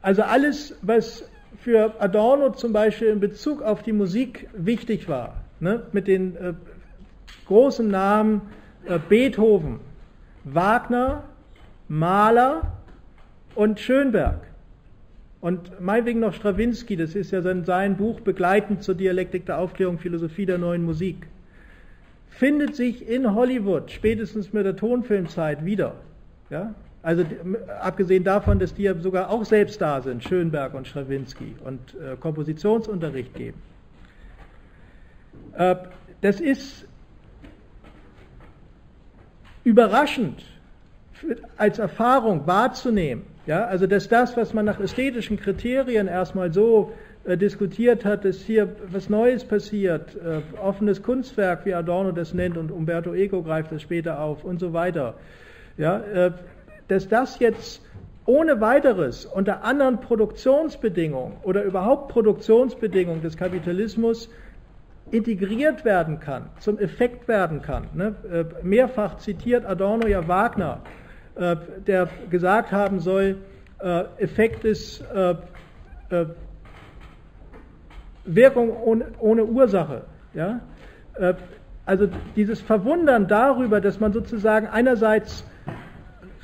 Also alles, was für Adorno zum Beispiel in Bezug auf die Musik wichtig war, ne? Mit den äh, großen Namen äh, Beethoven, Wagner, Mahler und Schönberg und meinetwegen noch Stravinsky, das ist ja sein, sein Buch begleitend zur Dialektik der Aufklärung, Philosophie der neuen Musik, findet sich in Hollywood spätestens mit der Tonfilmzeit wieder. Ja? Also abgesehen davon, dass die ja sogar auch selbst da sind, Schönberg und Stravinsky, und äh, Kompositionsunterricht geben. Äh, das ist überraschend als Erfahrung wahrzunehmen. Ja? Also dass das, was man nach ästhetischen Kriterien erstmal so äh, diskutiert hat, dass hier was Neues passiert, äh, offenes Kunstwerk, wie Adorno das nennt, und Umberto Eco greift das später auf und so weiter. Ja? Äh, dass das jetzt ohne weiteres unter anderen Produktionsbedingungen oder überhaupt Produktionsbedingungen des Kapitalismus integriert werden kann, zum Effekt werden kann. Ne? Äh, mehrfach zitiert Adorno ja Wagner, der gesagt haben soll, Effekt ist Wirkung ohne Ursache. Also dieses Verwundern darüber, dass man sozusagen einerseits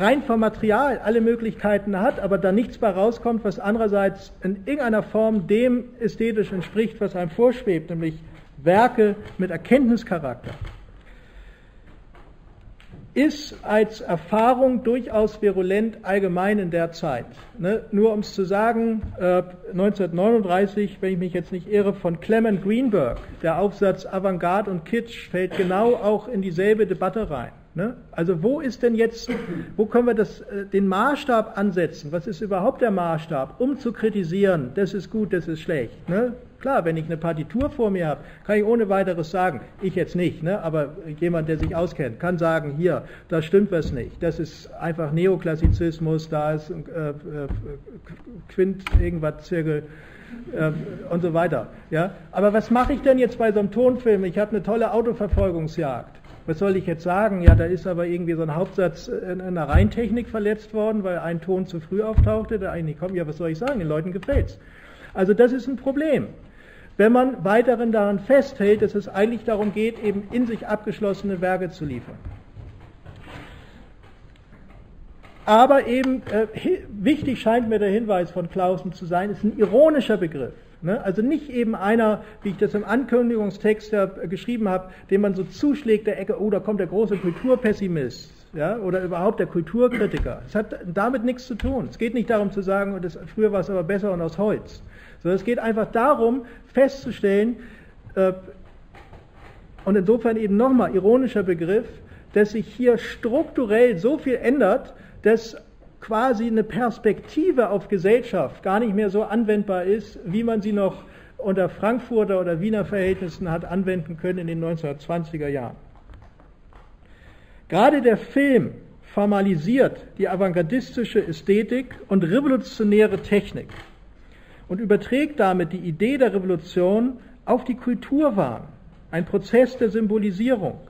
rein vom Material alle Möglichkeiten hat, aber da nichts bei rauskommt, was andererseits in irgendeiner Form dem ästhetisch entspricht, was einem vorschwebt, nämlich Werke mit Erkenntnischarakter, ist als Erfahrung durchaus virulent allgemein in der Zeit. Ne? Nur um es zu sagen, äh, neunzehnhundertneununddreißig, wenn ich mich jetzt nicht irre, von Clement Greenberg, der Aufsatz Avantgarde und Kitsch, fällt genau auch in dieselbe Debatte rein. Ne? Also wo ist denn jetzt, wo können wir das, äh, den Maßstab ansetzen? Was ist überhaupt der Maßstab, um zu kritisieren, das ist gut, das ist schlecht? Ne? Klar, wenn ich eine Partitur vor mir habe, kann ich ohne weiteres sagen, ich jetzt nicht, ne? Aber jemand, der sich auskennt, kann sagen, hier, da stimmt was nicht, das ist einfach Neoklassizismus, da ist äh, äh, Quint, irgendwas, Zirkel äh, und so weiter. Ja? Aber was mache ich denn jetzt bei so einem Tonfilm? Ich habe eine tolle Autoverfolgungsjagd. Was soll ich jetzt sagen? Ja, da ist aber irgendwie so ein Hauptsatz in einer Reintechnik verletzt worden, weil ein Ton zu früh auftauchte, der eigentlich kommt, ja, was soll ich sagen, den Leuten gefällt's. Also das ist ein Problem. Wenn man weiterhin daran festhält, dass es eigentlich darum geht, eben in sich abgeschlossene Werke zu liefern. Aber eben, äh, wichtig scheint mir der Hinweis von Clausen zu sein, ist ein ironischer Begriff. Ne? Also nicht eben einer, wie ich das im Ankündigungstext ja geschrieben habe, den man so zuschlägt, der Ecke, oh, da kommt der große Kulturpessimist. Ja, oder überhaupt der Kulturkritiker. Es hat damit nichts zu tun. Es geht nicht darum zu sagen, das, früher war es aber besser und aus Holz. Sondern es geht einfach darum, festzustellen, äh, und insofern eben nochmal ironischer Begriff, dass sich hier strukturell so viel ändert, dass quasi eine Perspektive auf Gesellschaft gar nicht mehr so anwendbar ist, wie man sie noch unter Frankfurter oder Wiener Verhältnissen hat anwenden können in den neunzehnhundertzwanziger Jahren. Gerade der Film formalisiert die avantgardistische Ästhetik und revolutionäre Technik und überträgt damit die Idee der Revolution auf die Kulturwahn, ein Prozess der Symbolisierung.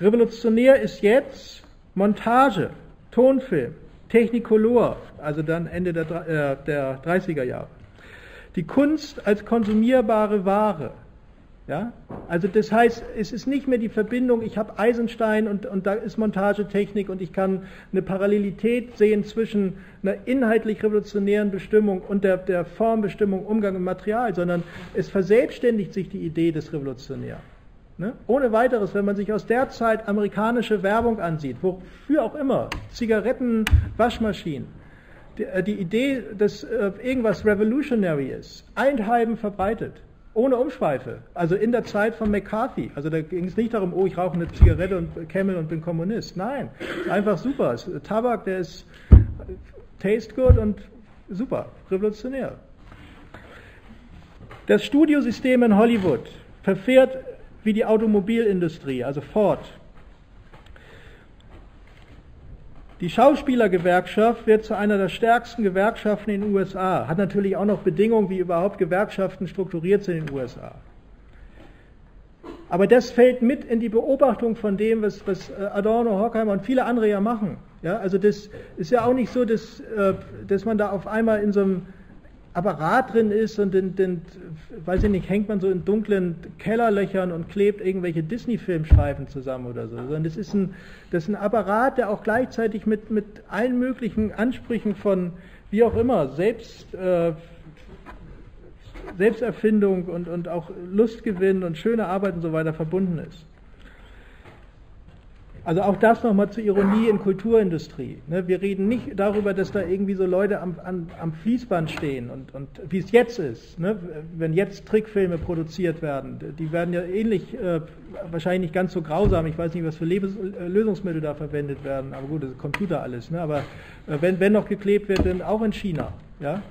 Revolutionär ist jetzt Montage, Tonfilm, Technicolor, also dann Ende der, äh, der dreißiger Jahre. Die Kunst als konsumierbare Ware. Ja? Also das heißt, es ist nicht mehr die Verbindung, ich habe Eisenstein und, und da ist Montagetechnik und ich kann eine Parallelität sehen zwischen einer inhaltlich revolutionären Bestimmung und der, der Formbestimmung, Umgang mit Material, sondern es verselbstständigt sich die Idee des Revolutionären. Ne? Ohne weiteres, wenn man sich aus der Zeit amerikanische Werbung ansieht, wofür auch immer, Zigaretten, Waschmaschinen, die, die Idee, dass irgendwas revolutionary ist, allenthalben verbreitet. Ohne Umschweife, also in der Zeit von McCarthy. Also da ging es nicht darum, oh, ich rauche eine Zigarette und Camel und bin Kommunist. Nein, ist einfach super. Ist Tabak, der ist taste good und super, revolutionär. Das Studiosystem in Hollywood verfährt wie die Automobilindustrie, also Ford. Die Schauspielergewerkschaft wird zu einer der stärksten Gewerkschaften in den U S A. Hat natürlich auch noch Bedingungen, wie überhaupt Gewerkschaften strukturiert sind in den U S A. Aber das fällt mit in die Beobachtung von dem, was, was Adorno, Horkheimer und viele andere ja machen. Ja, also das ist ja auch nicht so, dass, dass man da auf einmal in so einem Apparat drin ist und in, in, weiß ich nicht, hängt man so in dunklen Kellerlöchern und klebt irgendwelche Disney-Filmstreifen zusammen oder so. Sondern das ist ein, das ist ein Apparat, der auch gleichzeitig mit, mit allen möglichen Ansprüchen von, wie auch immer, Selbst, äh, Selbsterfindung und, und auch Lustgewinn und schöne Arbeit und so weiter verbunden ist. Also auch das nochmal zur Ironie in Kulturindustrie. Wir reden nicht darüber, dass da irgendwie so Leute am, am, am Fließband stehen und, und wie es jetzt ist, wenn jetzt Trickfilme produziert werden. Die werden ja ähnlich, wahrscheinlich nicht ganz so grausam, ich weiß nicht, was für Lösungsmittel da verwendet werden, aber gut, das ist Computer alles. Aber wenn, wenn noch geklebt wird, dann auch in China, ja?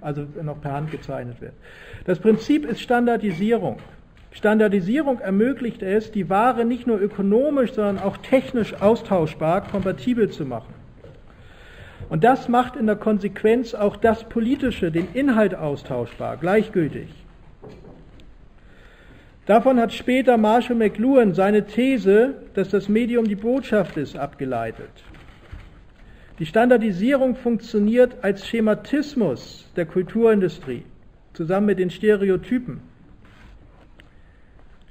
Also noch per Hand gezeichnet wird. Das Prinzip ist Standardisierung. Standardisierung ermöglicht es, die Ware nicht nur ökonomisch, sondern auch technisch austauschbar, kompatibel zu machen. Und das macht in der Konsequenz auch das Politische, den Inhalt austauschbar, gleichgültig. Davon hat später Marshall McLuhan seine These, dass das Medium die Botschaft ist, abgeleitet. Die Standardisierung funktioniert als Schematismus der Kulturindustrie, zusammen mit den Stereotypen.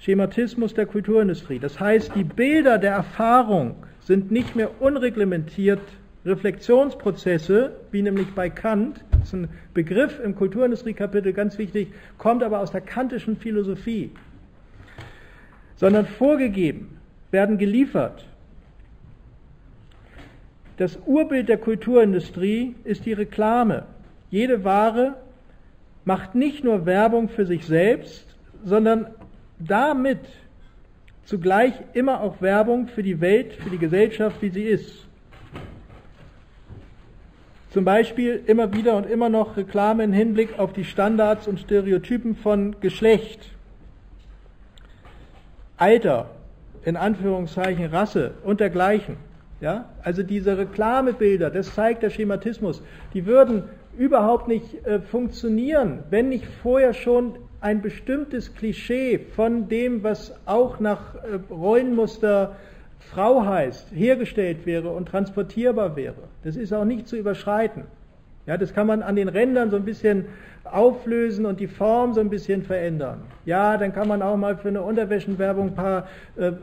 Schematismus der Kulturindustrie. Das heißt, die Bilder der Erfahrung sind nicht mehr unreglementiert Reflexionsprozesse, wie nämlich bei Kant. Das ist ein Begriff im Kulturindustriekapitel, ganz wichtig, kommt aber aus der kantischen Philosophie. Sondern vorgegeben, werden geliefert. Das Urbild der Kulturindustrie ist die Reklame. Jede Ware macht nicht nur Werbung für sich selbst, sondern damit zugleich immer auch Werbung für die Welt, für die Gesellschaft, wie sie ist. Zum Beispiel immer wieder und immer noch Reklame im Hinblick auf die Standards und Stereotypen von Geschlecht, Alter, in Anführungszeichen Rasse und dergleichen. Ja? Also diese Reklamebilder, das zeigt der Schematismus, die würden überhaupt nicht äh, funktionieren, wenn nicht vorher schon ein bestimmtes Klischee von dem, was auch nach Rollenmuster Frau heißt, hergestellt wäre und transportierbar wäre. Das ist auch nicht zu überschreiten. Ja, das kann man an den Rändern so ein bisschen auflösen und die Form so ein bisschen verändern. Ja, dann kann man auch mal für eine Unterwäschenwerbung ein paar äh, äh,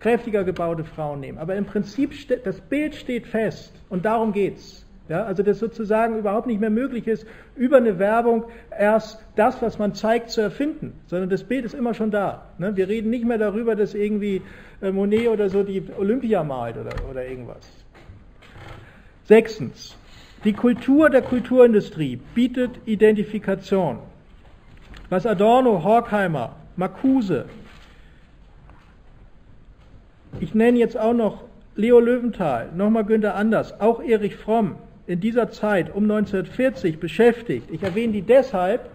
kräftiger gebaute Frauen nehmen. Aber im Prinzip, das Bild steht fest und darum geht's. Ja, also das sozusagen überhaupt nicht mehr möglich ist, über eine Werbung erst das, was man zeigt, zu erfinden, sondern das Bild ist immer schon da. Ne? Wir reden nicht mehr darüber, dass irgendwie Monet oder so die Olympia malt oder, oder irgendwas. Sechstens, die Kultur der Kulturindustrie bietet Identifikation. Was Adorno, Horkheimer, Marcuse, ich nenne jetzt auch noch Leo Löwenthal, nochmal Günther Anders, auch Erich Fromm, in dieser Zeit um neunzehnhundertvierzig beschäftigt. Ich erwähne die deshalb,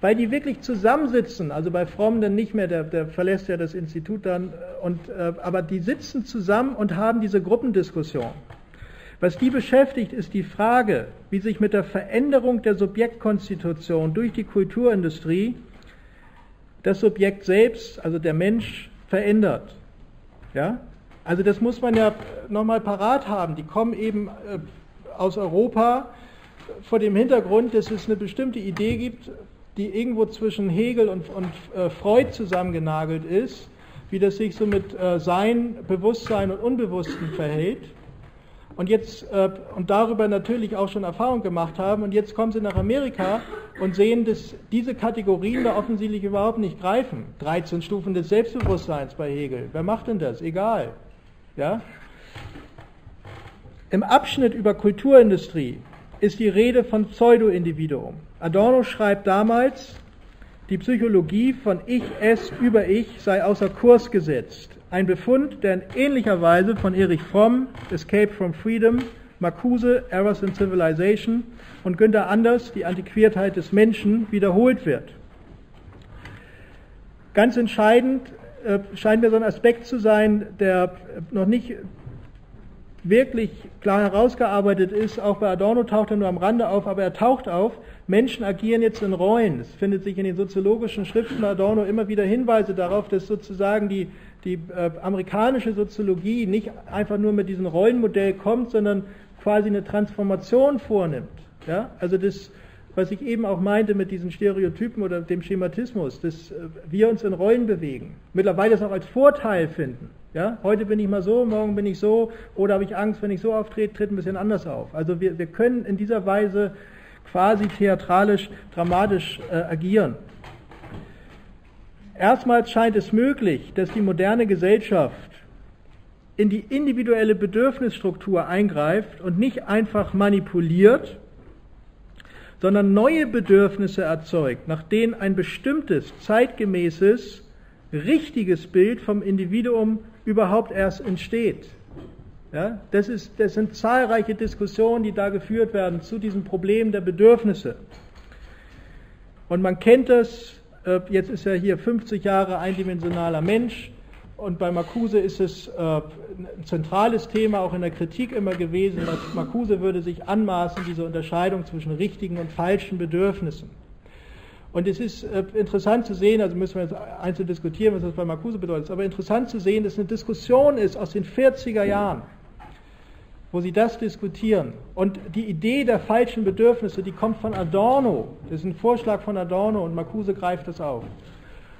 weil die wirklich zusammensitzen, also bei Fromm dann nicht mehr, der, der verlässt ja das Institut dann, und, äh, aber die sitzen zusammen und haben diese Gruppendiskussion. Was die beschäftigt, ist die Frage, wie sich mit der Veränderung der Subjektkonstitution durch die Kulturindustrie das Subjekt selbst, also der Mensch, verändert. Ja? Also das muss man ja nochmal parat haben. Die kommen eben aus Europa vor dem Hintergrund, dass es eine bestimmte Idee gibt, die irgendwo zwischen Hegel und, und äh, Freud zusammengenagelt ist, wie das sich so mit äh, Sein, Bewusstsein und Unbewussten verhält. Und jetzt äh, und darüber natürlich auch schon Erfahrung gemacht haben. Und jetzt kommen sie nach Amerika und sehen, dass diese Kategorien da offensichtlich überhaupt nicht greifen. dreizehn Stufen des Selbstbewusstseins bei Hegel. Wer macht denn das? Egal. Ja? Im Abschnitt über Kulturindustrie ist die Rede von Pseudo-Individuum. Adorno schreibt damals, die Psychologie von Ich, Es, über Ich sei außer Kurs gesetzt. Ein Befund, der in ähnlicher Weise von Erich Fromm, Escape from Freedom, Marcuse, Errors in Civilization und Günther Anders, die Antiquiertheit des Menschen, wiederholt wird. Ganz entscheidend scheint mir so ein Aspekt zu sein, der noch nicht wirklich klar herausgearbeitet ist. Auch bei Adorno taucht er nur am Rande auf, aber er taucht auf. Menschen agieren jetzt in Reuen. Es findet sich in den soziologischen Schriften Adorno immer wieder Hinweise darauf, dass sozusagen die, die äh, amerikanische Soziologie nicht einfach nur mit diesem Rollenmodell kommt, sondern quasi eine Transformation vornimmt. Ja? Also das, was ich eben auch meinte mit diesen Stereotypen oder dem Schematismus, dass wir uns in Rollen bewegen, mittlerweile das auch als Vorteil finden. Ja? Heute bin ich mal so, morgen bin ich so, oder habe ich Angst, wenn ich so auftrete, tritt ein bisschen anders auf. Also wir, wir können in dieser Weise quasi theatralisch, dramatisch äh, agieren. Erstmals scheint es möglich, dass die moderne Gesellschaft in die individuelle Bedürfnisstruktur eingreift und nicht einfach manipuliert, sondern neue Bedürfnisse erzeugt, nach denen ein bestimmtes, zeitgemäßes, richtiges Bild vom Individuum überhaupt erst entsteht. Ja, das ist, das sind zahlreiche Diskussionen, die da geführt werden zu diesem Problem der Bedürfnisse. Und man kennt das, jetzt ist ja hier fünfzig Jahre eindimensionaler Mensch, und bei Marcuse ist es ein zentrales Thema, auch in der Kritik immer gewesen, dass Marcuse würde sich anmaßen, diese Unterscheidung zwischen richtigen und falschen Bedürfnissen. Und es ist interessant zu sehen, also müssen wir jetzt einzeln diskutieren, was das bei Marcuse bedeutet, aber interessant zu sehen, dass eine Diskussion ist aus den vierziger Jahren, wo sie das diskutieren. Und die Idee der falschen Bedürfnisse, die kommt von Adorno. Das ist ein Vorschlag von Adorno und Marcuse greift das auf.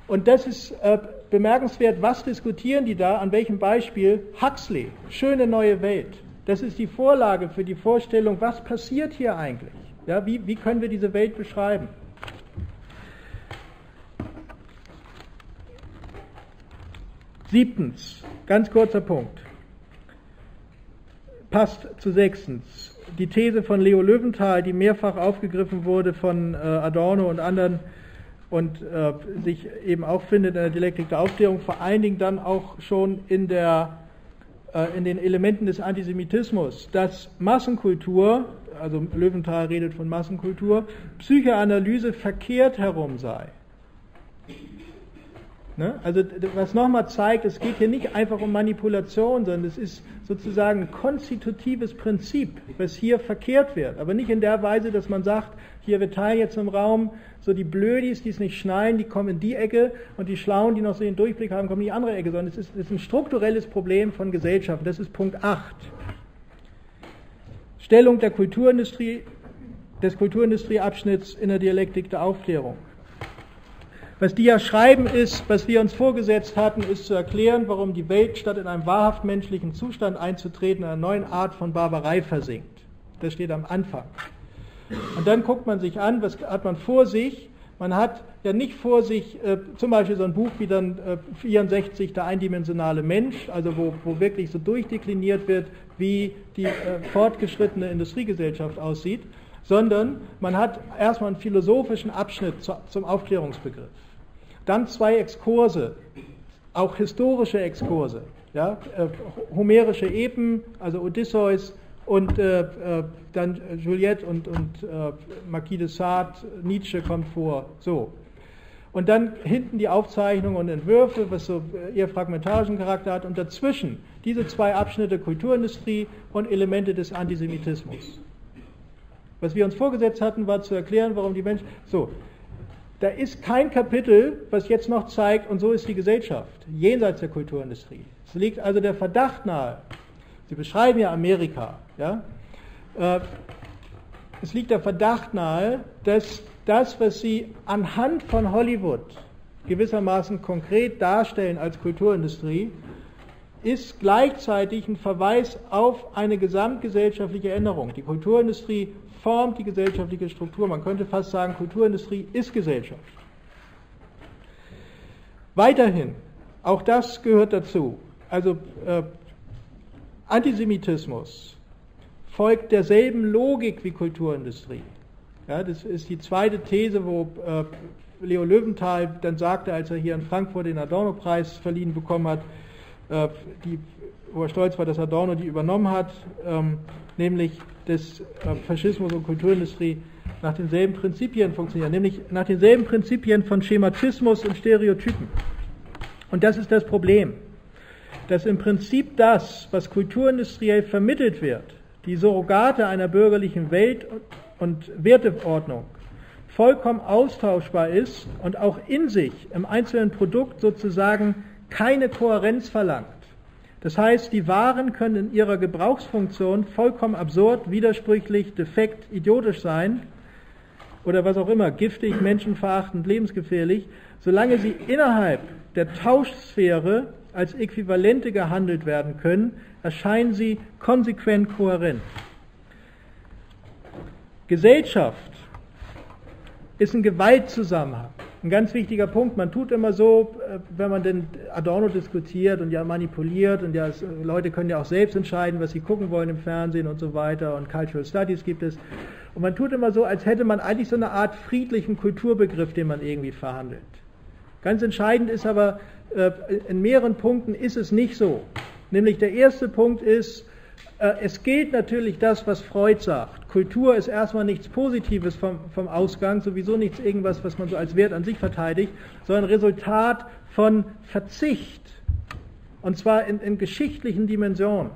Und das ist äh, bemerkenswert, was diskutieren die da, an welchem Beispiel? Huxley, schöne neue Welt. Das ist die Vorlage für die Vorstellung, was passiert hier eigentlich? Ja, wie, wie können wir diese Welt beschreiben? Siebtens, ganz kurzer Punkt. Passt zu sechstens. Die These von Leo Löwenthal, die mehrfach aufgegriffen wurde von äh, Adorno und anderen und äh, sich eben auch findet in der Dialektik der Aufklärung, vor allen Dingen dann auch schon in, der, äh, in den Elementen des Antisemitismus, dass Massenkultur, also Löwenthal redet von Massenkultur, Psychoanalyse verkehrt herum sei. Ne? Also was nochmal zeigt, es geht hier nicht einfach um Manipulation, sondern es ist sozusagen ein konstitutives Prinzip, was hier verkehrt wird. Aber nicht in der Weise, dass man sagt, hier, wir teilen jetzt im Raum so die Blödis, die es nicht schneiden, die kommen in die Ecke und die Schlauen, die noch so den Durchblick haben, kommen in die andere Ecke. Sondern es ist, es ist ein strukturelles Problem von Gesellschaft. Das ist Punkt acht. Stellung der Kulturindustrie, des Kulturindustrieabschnitts in der Dialektik der Aufklärung. Was die ja schreiben ist, was wir uns vorgesetzt hatten, ist zu erklären, warum die Welt, statt in einem wahrhaft menschlichen Zustand einzutreten, in einer neuen Art von Barbarei versinkt. Das steht am Anfang. Und dann guckt man sich an, was hat man vor sich? Man hat ja nicht vor sich äh, zum Beispiel so ein Buch wie dann äh, vierundsechzig, der eindimensionale Mensch, also wo, wo wirklich so durchdekliniert wird, wie die äh, fortgeschrittene Industriegesellschaft aussieht, sondern man hat erstmal einen philosophischen Abschnitt zu, zum Aufklärungsbegriff. Dann zwei Exkurse, auch historische Exkurse, ja, äh, homerische Epen, also Odysseus, und äh, äh, dann Juliette und, und äh, Marquis de Sade, Nietzsche kommt vor, so. Und dann hinten die Aufzeichnungen und Entwürfe, was so eher fragmentarischen Charakter hat, und dazwischen diese zwei Abschnitte Kulturindustrie und Elemente des Antisemitismus. Was wir uns vorgesetzt hatten, war zu erklären, warum die Menschen... So, da ist kein Kapitel, was jetzt noch zeigt, und so ist die Gesellschaft, jenseits der Kulturindustrie. Es liegt also der Verdacht nahe, Sie beschreiben ja Amerika, ja? Es liegt der Verdacht nahe, dass das, was Sie anhand von Hollywood gewissermaßen konkret darstellen als Kulturindustrie, ist gleichzeitig ein Verweis auf eine gesamtgesellschaftliche Änderung. Die Kulturindustrie formt die gesellschaftliche Struktur. Man könnte fast sagen, Kulturindustrie ist Gesellschaft. Weiterhin, auch das gehört dazu. Also äh, Antisemitismus folgt derselben Logik wie Kulturindustrie. Ja, das ist die zweite These, wo äh, Leo Löwenthal dann sagte, als er hier in Frankfurt den Adorno-Preis verliehen bekommen hat, äh, die, wo er stolz war, dass Adorno die übernommen hat, ähm, nämlich, dass äh, Faschismus und Kulturindustrie nach denselben Prinzipien funktionieren, nämlich nach denselben Prinzipien von Schematismus und Stereotypen. Und das ist das Problem, dass im Prinzip das, was kulturindustriell vermittelt wird, die Surrogate einer bürgerlichen Welt- und Werteordnung, vollkommen austauschbar ist und auch in sich im einzelnen Produkt sozusagen keine Kohärenz verlangt. Das heißt, die Waren können in ihrer Gebrauchsfunktion vollkommen absurd, widersprüchlich, defekt, idiotisch sein oder was auch immer, giftig, menschenverachtend, lebensgefährlich, solange sie innerhalb der Tauschsphäre als Äquivalente gehandelt werden können, erscheinen sie konsequent kohärent. Gesellschaft ist ein Gewaltzusammenhang. Ein ganz wichtiger Punkt, man tut immer so, wenn man denn Adorno diskutiert und ja manipuliert und ja, Leute können ja auch selbst entscheiden, was sie gucken wollen im Fernsehen und so weiter und Cultural Studies gibt es. Und man tut immer so, als hätte man eigentlich so eine Art friedlichen Kulturbegriff, den man irgendwie verhandelt. Ganz entscheidend ist aber, in mehreren Punkten ist es nicht so. Nämlich der erste Punkt ist, es gilt natürlich das, was Freud sagt. Kultur ist erstmal nichts Positives vom, vom Ausgang, sowieso nichts irgendwas, was man so als Wert an sich verteidigt, sondern Resultat von Verzicht. Und zwar in, in geschichtlichen Dimensionen.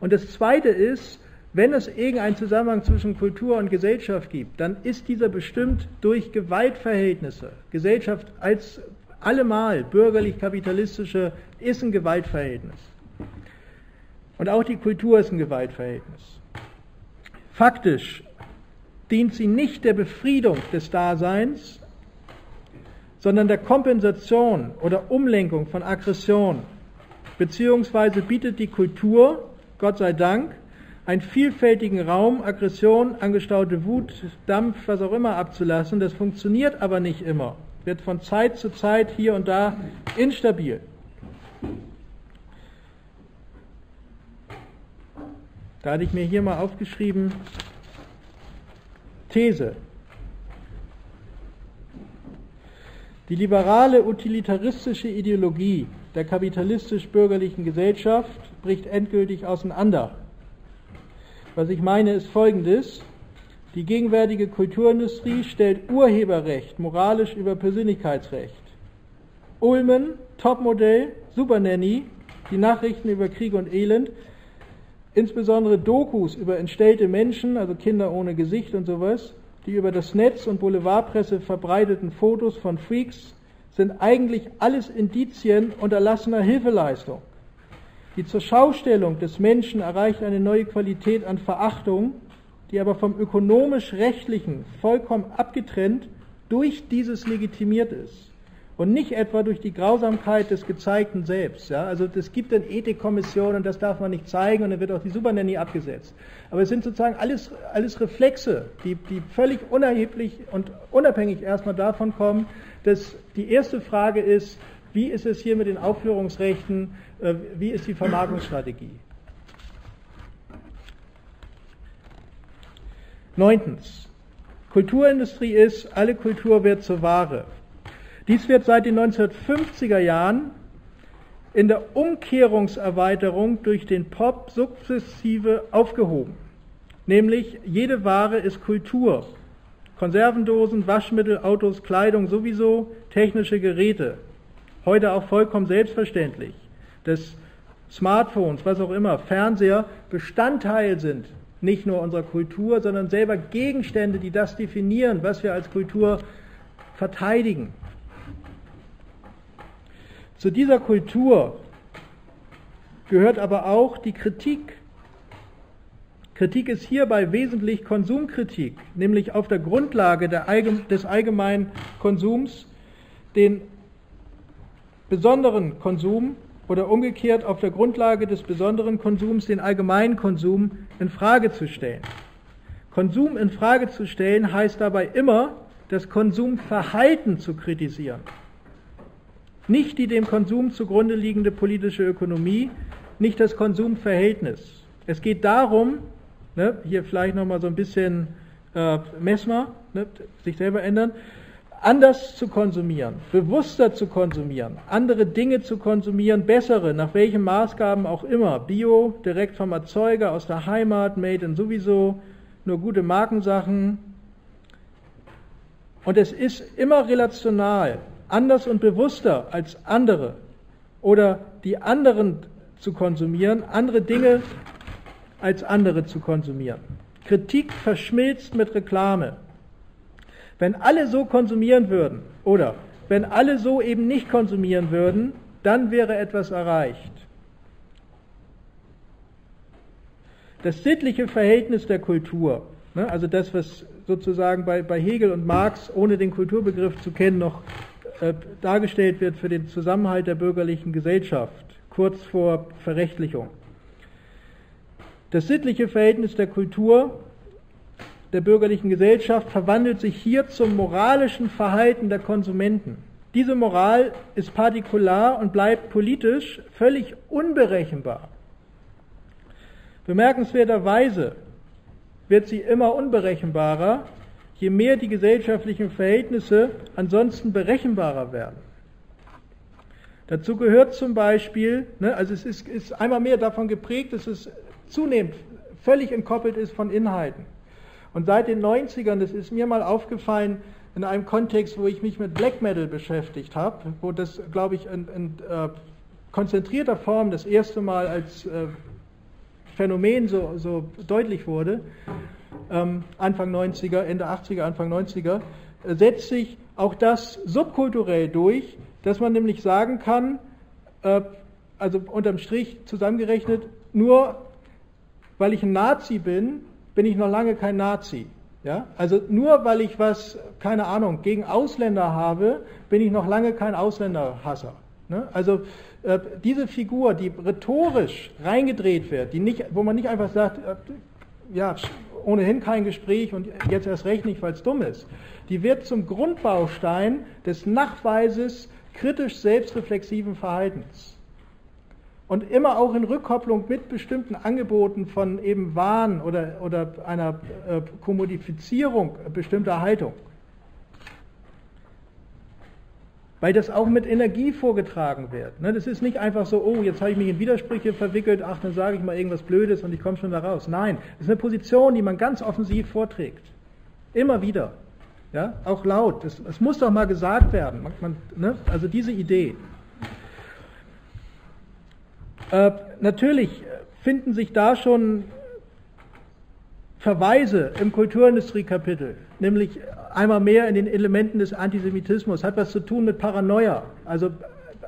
Und das zweite ist, wenn es irgendeinen Zusammenhang zwischen Kultur und Gesellschaft gibt, dann ist dieser bestimmt durch Gewaltverhältnisse. Gesellschaft als allemal bürgerlich-kapitalistische ist ein Gewaltverhältnis. Und auch die Kultur ist ein Gewaltverhältnis. Faktisch dient sie nicht der Befriedung des Daseins, sondern der Kompensation oder Umlenkung von Aggression. Beziehungsweise bietet die Kultur, Gott sei Dank, einen vielfältigen Raum, Aggression, angestaute Wut, Dampf, was auch immer abzulassen. Das funktioniert aber nicht immer. Wird von Zeit zu Zeit hier und da instabil. Da hatte ich mir hier mal aufgeschrieben, These. Die liberale utilitaristische Ideologie der kapitalistisch-bürgerlichen Gesellschaft bricht endgültig auseinander. Was ich meine, ist Folgendes. Die gegenwärtige Kulturindustrie stellt Urheberrecht moralisch über Persönlichkeitsrecht. Ulmen, Topmodell, Supernanny, die Nachrichten über Krieg und Elend, insbesondere Dokus über entstellte Menschen, also Kinder ohne Gesicht und sowas, die über das Netz und Boulevardpresse verbreiteten Fotos von Freaks, sind eigentlich alles Indizien unterlassener Hilfeleistung. Die Zurschaustellung des Menschen erreicht eine neue Qualität an Verachtung, die aber vom ökonomisch-rechtlichen vollkommen abgetrennt durch dieses legitimiert ist. und nicht etwa durch die Grausamkeit des Gezeigten selbst. Ja? Also es gibt eine Ethikkommission und das darf man nicht zeigen und dann wird auch die Supernanny abgesetzt. Aber es sind sozusagen alles, alles Reflexe, die, die völlig unerheblich und unabhängig erstmal davon kommen, dass die erste Frage ist, wie ist es hier mit den Aufführungsrechten, wie ist die Vermarktungsstrategie? Neuntens. Kulturindustrie ist, alle Kultur wird zur Ware. Dies wird seit den neunzehnhundertfünfziger Jahren in der Umkehrungserweiterung durch den Pop sukzessive aufgehoben. Nämlich, jede Ware ist Kultur. Konservendosen, Waschmittel, Autos, Kleidung sowieso, technische Geräte. Heute auch vollkommen selbstverständlich, dass Smartphones, was auch immer, Fernseher Bestandteil sind, nicht nur unserer Kultur, sondern selber Gegenstände, die das definieren, was wir als Kultur verteidigen. Zu dieser Kultur gehört aber auch die Kritik. Kritik ist hierbei wesentlich Konsumkritik, nämlich auf der Grundlage der allgeme- des allgemeinen Konsums den besonderen Konsum oder umgekehrt auf der Grundlage des besonderen Konsums den allgemeinen Konsum in Frage zu stellen. Konsum in Frage zu stellen heißt dabei immer, das Konsumverhalten zu kritisieren. Nicht die dem Konsum zugrunde liegende politische Ökonomie, nicht das Konsumverhältnis. Es geht darum, ne, hier vielleicht nochmal so ein bisschen äh, Messmer, ne, sich selber ändern, anders zu konsumieren, bewusster zu konsumieren, andere Dinge zu konsumieren, bessere, nach welchen Maßgaben auch immer, Bio, direkt vom Erzeuger, aus der Heimat, made in sowieso, nur gute Markensachen. Und es ist immer relational, anders und bewusster als andere oder die anderen zu konsumieren, andere Dinge als andere zu konsumieren. Kritik verschmilzt mit Reklame. Wenn alle so konsumieren würden oder wenn alle so eben nicht konsumieren würden, dann wäre etwas erreicht. Das sittliche Verhältnis der Kultur, ne, also das, was sozusagen bei, bei Hegel und Marx, ohne den Kulturbegriff zu kennen, noch äh, dargestellt wird für den Zusammenhalt der bürgerlichen Gesellschaft, kurz vor Verrechtlichung. Das sittliche Verhältnis der Kultur der bürgerlichen Gesellschaft verwandelt sich hier zum moralischen Verhalten der Konsumenten. Diese Moral ist partikular und bleibt politisch völlig unberechenbar. Bemerkenswerterweise wird sie immer unberechenbarer, je mehr die gesellschaftlichen Verhältnisse ansonsten berechenbarer werden. Dazu gehört zum Beispiel, ne, also es ist, ist einmal mehr davon geprägt, dass es zunehmend völlig entkoppelt ist von Inhalten. Und seit den neunzigern, das ist mir mal aufgefallen, in einem Kontext, wo ich mich mit Black Metal beschäftigt habe, wo das, glaube ich, in, in äh, konzentrierter Form das erste Mal als äh, Phänomen so, so deutlich wurde, ähm, Anfang neunziger, Ende achtziger, Anfang neunziger, äh, setzt sich auch das subkulturell durch, dass man nämlich sagen kann, äh, also unterm Strich zusammengerechnet, nur weil ich ein Nazi bin, bin ich noch lange kein Nazi. Ja? Also nur weil ich was, keine Ahnung, gegen Ausländer habe, bin ich noch lange kein Ausländerhasser. Ne? Also äh, diese Figur, die rhetorisch reingedreht wird, die nicht, wo man nicht einfach sagt, äh, ja, ohnehin kein Gespräch und jetzt erst recht nicht, weil es dumm ist, die wird zum Grundbaustein des Nachweises kritisch selbstreflexiven Verhaltens. Und immer auch in Rückkopplung mit bestimmten Angeboten von eben Waren oder, oder einer äh, Kommodifizierung bestimmter Haltung. Weil das auch mit Energie vorgetragen wird. Ne? Das ist nicht einfach so, oh, jetzt habe ich mich in Widersprüche verwickelt, ach, dann sage ich mal irgendwas Blödes und ich komme schon da raus. Nein, das ist eine Position, die man ganz offensiv vorträgt. Immer wieder. Ja? Auch laut. Das, das muss doch mal gesagt werden. Man, man, ne? Also diese Idee. Äh, natürlich finden sich da schon Verweise im Kulturindustriekapitel, nämlich einmal mehr in den Elementen des Antisemitismus, hat was zu tun mit Paranoia, also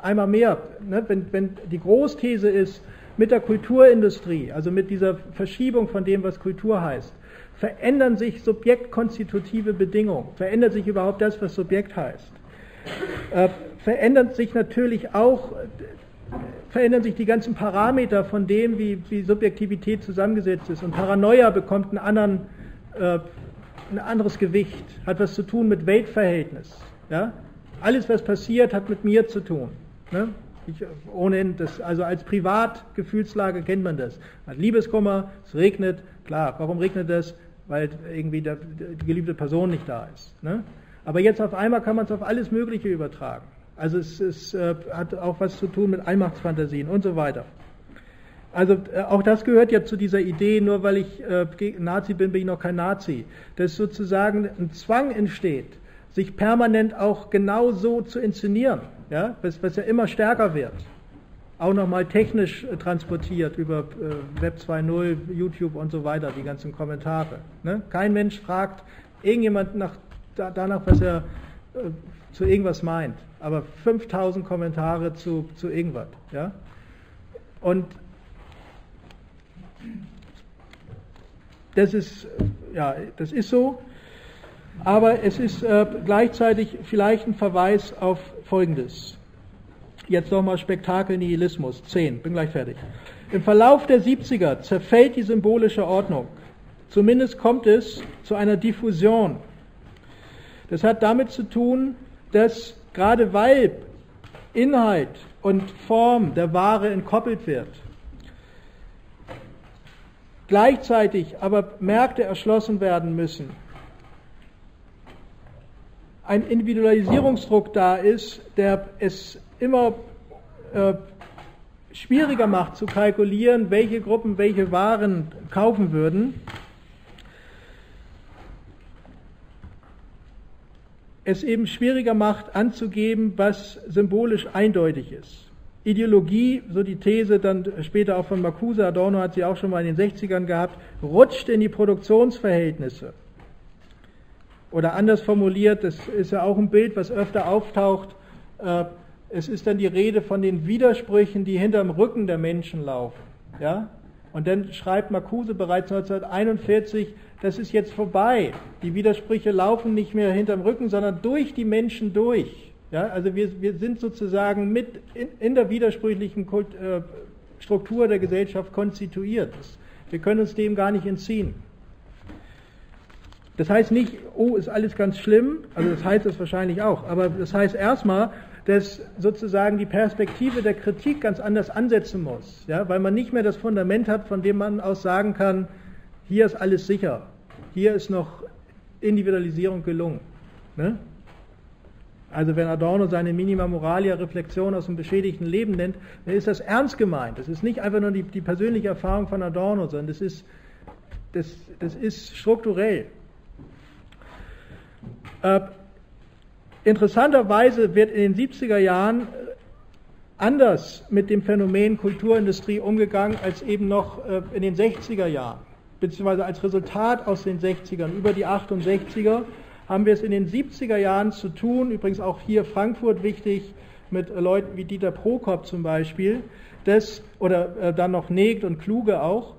einmal mehr, ne, wenn, wenn die Großthese ist, mit der Kulturindustrie, also mit dieser Verschiebung von dem, was Kultur heißt, verändern sich subjektkonstitutive Bedingungen, verändert sich überhaupt das, was Subjekt heißt. Äh, verändert sich natürlich auch, verändern sich die ganzen Parameter von dem, wie, wie Subjektivität zusammengesetzt ist. Und Paranoia bekommt einen anderen, äh, ein anderes Gewicht, hat was zu tun mit Weltverhältnis. Ja? Alles, was passiert, hat mit mir zu tun. Ne? Ich, ohnehin, das, also als Privatgefühlslage kennt man das. Man hat Liebeskummer, es regnet, klar, warum regnet das? Weil irgendwie der, die geliebte Person nicht da ist. Ne? Aber jetzt auf einmal kann man es auf alles Mögliche übertragen. Also es, es äh, hat auch was zu tun mit Allmachtsfantasien und so weiter. Also äh, auch das gehört ja zu dieser Idee, nur weil ich äh, Nazi bin, bin ich noch kein Nazi. Dass sozusagen ein Zwang entsteht, sich permanent auch genau so zu inszenieren, ja? Was, was ja immer stärker wird. Auch nochmal technisch äh, transportiert über äh, Web zwei Punkt null, YouTube und so weiter, die ganzen Kommentare. Ne? Kein Mensch fragt irgendjemand nach, da, danach, was er äh, zu irgendwas meint. Aber fünftausend Kommentare zu, zu irgendwas. Ja? Und das ist, ja, das ist so, aber es ist äh, gleichzeitig vielleicht ein Verweis auf Folgendes. Jetzt nochmal Spektakel Nihilismus, zehn, bin gleich fertig. Im Verlauf der siebziger zerfällt die symbolische Ordnung. Zumindest kommt es zu einer Diffusion. Das hat damit zu tun, dass gerade weil Inhalt und Form der Ware entkoppelt wird, gleichzeitig aber Märkte erschlossen werden müssen, ein Individualisierungsdruck da ist, der es immer äh, schwieriger macht zu kalkulieren, welche Gruppen welche Waren kaufen würden. Es eben schwieriger macht, anzugeben, was symbolisch eindeutig ist. Ideologie, so die These dann später auch von Marcuse, Adorno hat sie auch schon mal in den sechzigern gehabt, rutscht in die Produktionsverhältnisse. Oder anders formuliert, das ist ja auch ein Bild, was öfter auftaucht, äh, es ist dann die Rede von den Widersprüchen, die hinterm Rücken der Menschen laufen. Ja? Und dann schreibt Marcuse bereits neunzehnhunderteinundvierzig, das ist jetzt vorbei. Die Widersprüche laufen nicht mehr hinterm Rücken, sondern durch die Menschen durch. Ja, also wir, wir sind sozusagen mit in, in der widersprüchlichen Kult, äh, Struktur der Gesellschaft konstituiert. Wir können uns dem gar nicht entziehen. Das heißt nicht, oh, ist alles ganz schlimm, also das heißt es wahrscheinlich auch, aber das heißt erstmal, dass sozusagen die Perspektive der Kritik ganz anders ansetzen muss, ja, weil man nicht mehr das Fundament hat, von dem man aus sagen kann, hier ist alles sicher, hier ist noch Individualisierung gelungen. Ne? Also wenn Adorno seine Minima Moralia Reflexion aus dem beschädigten Leben nennt, dann ist das ernst gemeint. Das ist nicht einfach nur die, die persönliche Erfahrung von Adorno, sondern das ist, das, das ist strukturell. Äh, interessanterweise wird in den siebziger Jahren anders mit dem Phänomen Kulturindustrie umgegangen als eben noch äh, in den sechziger Jahren, beziehungsweise als Resultat aus den sechzigern über die achtundsechziger haben wir es in den siebziger Jahren zu tun, übrigens auch hier Frankfurt wichtig, mit Leuten wie Dieter Prokop zum Beispiel, dass, oder äh, dann noch Negt und Kluge auch,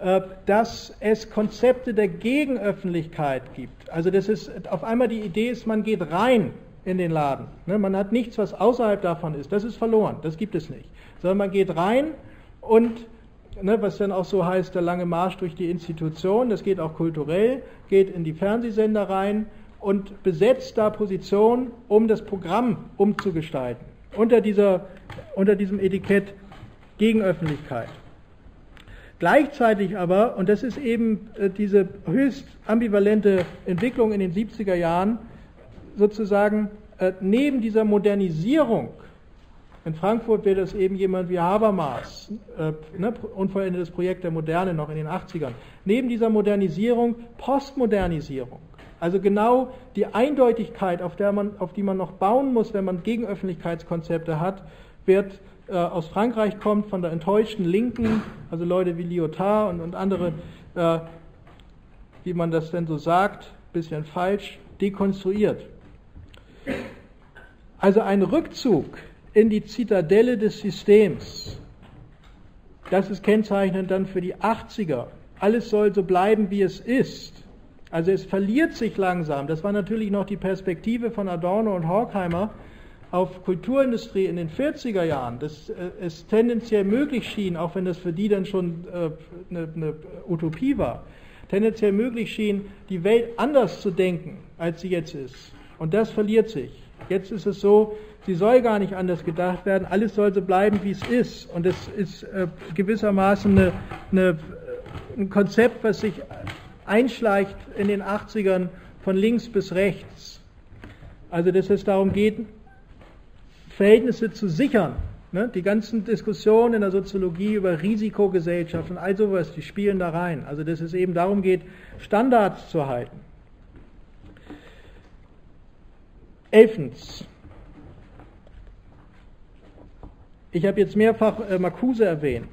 äh, dass es Konzepte der Gegenöffentlichkeit gibt. Also das ist auf einmal die Idee ist, man geht rein in den Laden. Ne? Man hat nichts, was außerhalb davon ist. Das ist verloren, das gibt es nicht. Sondern man geht rein und, ne, was dann auch so heißt, der lange Marsch durch die Institution, das geht auch kulturell, geht in die Fernsehsender rein, und besetzt da Position, um das Programm umzugestalten, unter, dieser, unter diesem Etikett Gegenöffentlichkeit. Gleichzeitig aber, und das ist eben äh, diese höchst ambivalente Entwicklung in den siebziger Jahren, sozusagen äh, neben dieser Modernisierung, in Frankfurt wäre das eben jemand wie Habermas, äh, ne, unvollendetes Projekt der Moderne noch in den achtzigern, neben dieser Modernisierung Postmodernisierung. Also genau die Eindeutigkeit, auf, der man, auf die man noch bauen muss, wenn man Gegenöffentlichkeitskonzepte hat, wird äh, aus Frankreich kommt, von der enttäuschten Linken, also Leute wie Lyotard und, und andere, äh, wie man das denn so sagt, bisschen falsch, dekonstruiert. Also ein Rückzug in die Zitadelle des Systems, das ist kennzeichnend dann für die achtziger. Alles soll so bleiben, wie es ist. Also es verliert sich langsam, das war natürlich noch die Perspektive von Adorno und Horkheimer, auf Kulturindustrie in den vierziger Jahren, dass es tendenziell möglich schien, auch wenn das für die dann schon eine, eine Utopie war, tendenziell möglich schien, die Welt anders zu denken, als sie jetzt ist. Und das verliert sich. Jetzt ist es so, sie soll gar nicht anders gedacht werden, alles soll so bleiben, wie es ist. Und es ist gewissermaßen eine, eine, ein Konzept, was sich einschleicht in den achtzigern von links bis rechts. Also dass es darum geht, Verhältnisse zu sichern. Ne? Die ganzen Diskussionen in der Soziologie über Risikogesellschaften, all sowas, die spielen da rein. Also dass es eben darum geht, Standards zu halten. Elftens. Ich habe jetzt mehrfach äh, Marcuse erwähnt,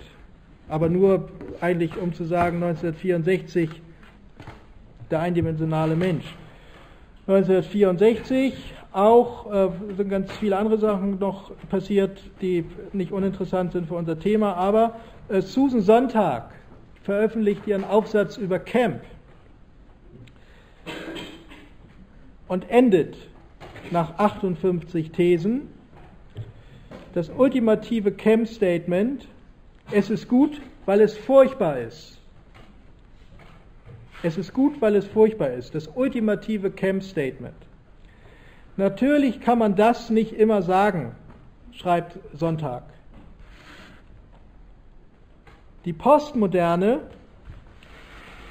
aber nur eigentlich, um zu sagen, neunzehnhundertvierundsechzig, der eindimensionale Mensch. neunzehnhundertvierundsechzig auch, äh, sind ganz viele andere Sachen noch passiert, die nicht uninteressant sind für unser Thema, aber äh, Susan Sontag veröffentlicht ihren Aufsatz über Camp und endet nach achtundfünfzig Thesen. Das ultimative Camp-Statement: Es ist gut, weil es furchtbar ist. Es ist gut, weil es furchtbar ist. Das ultimative Camp-Statement. Natürlich kann man das nicht immer sagen, schreibt Sontag. Die Postmoderne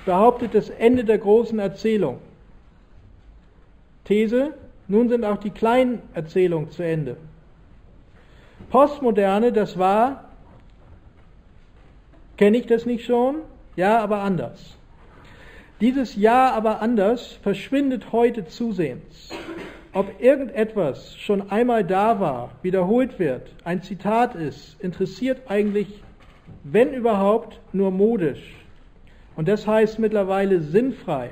behauptet das Ende der großen Erzählung. These: Nun sind auch die kleinen Erzählungen zu Ende. Postmoderne, das war, kenne ich das nicht schon? Ja, aber anders. Dieses Ja, aber anders verschwindet heute zusehends. Ob irgendetwas schon einmal da war, wiederholt wird, ein Zitat ist, interessiert eigentlich, wenn überhaupt, nur modisch. Und das heißt mittlerweile sinnfrei.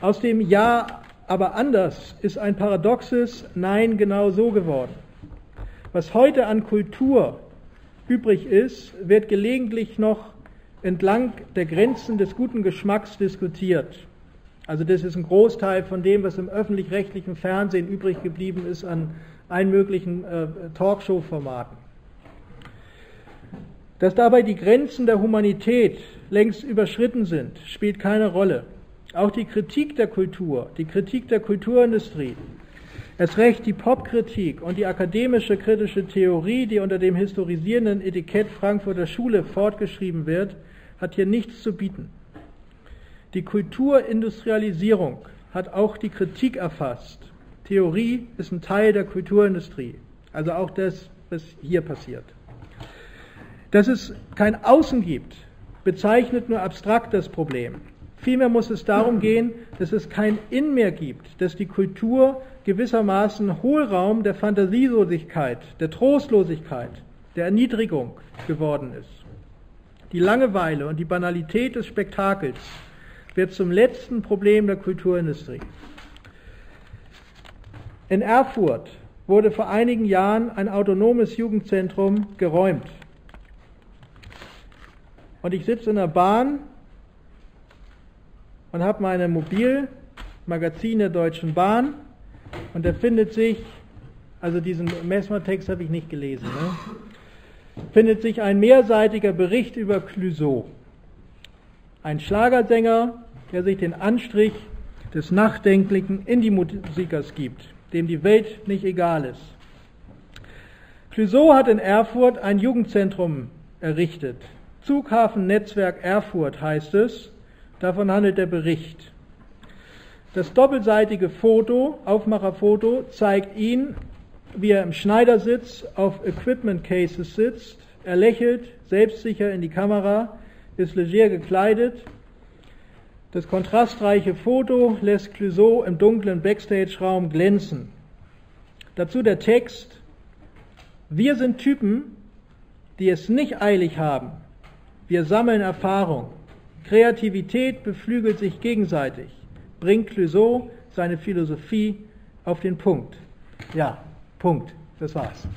Aus dem Ja, aber anders ist ein paradoxes Nein genau so geworden. Was heute an Kultur übrig ist, wird gelegentlich noch entlang der Grenzen des guten Geschmacks diskutiert. Also das ist ein Großteil von dem, was im öffentlich-rechtlichen Fernsehen übrig geblieben ist an allen möglichen äh, Talkshow-Formaten. Dass dabei die Grenzen der Humanität längst überschritten sind, spielt keine Rolle. Auch die Kritik der Kultur, die Kritik der Kulturindustrie, erst recht die Popkritik und die akademische kritische Theorie, die unter dem historisierenden Etikett Frankfurter Schule fortgeschrieben wird, hat hier nichts zu bieten. Die Kulturindustrialisierung hat auch die Kritik erfasst. Theorie ist ein Teil der Kulturindustrie, also auch das, was hier passiert. Dass es kein Außen gibt, bezeichnet nur abstrakt das Problem. Vielmehr muss es darum gehen, dass es kein In mehr gibt, dass die Kultur gewissermaßen Hohlraum der Fantasielosigkeit, der Trostlosigkeit, der Erniedrigung geworden ist. Die Langeweile und die Banalität des Spektakels wird zum letzten Problem der Kulturindustrie. In Erfurt wurde vor einigen Jahren ein autonomes Jugendzentrum geräumt. Und ich sitze in der Bahn und habe meine Mobilmagazine der Deutschen Bahn, und da findet sich, also diesen Messner-Text habe ich nicht gelesen, ne? findet sich ein mehrseitiger Bericht über Clueso. Ein Schlagersänger, der sich den Anstrich des nachdenklichen Indie-Musikers gibt, dem die Welt nicht egal ist. Clueso hat in Erfurt ein Jugendzentrum errichtet. Flughafen-Netzwerk Erfurt heißt es. Davon handelt der Bericht. Das doppelseitige Foto, Aufmacherfoto, zeigt ihn, wie er im Schneidersitz auf Equipment Cases sitzt. Er lächelt selbstsicher in die Kamera, ist leger gekleidet. Das kontrastreiche Foto lässt Clueso im dunklen Backstage-Raum glänzen. Dazu der Text: Wir sind Typen, die es nicht eilig haben. Wir sammeln Erfahrung. Kreativität beflügelt sich gegenseitig, bringt Clueso seine Philosophie auf den Punkt. Ja, Punkt. Das war's.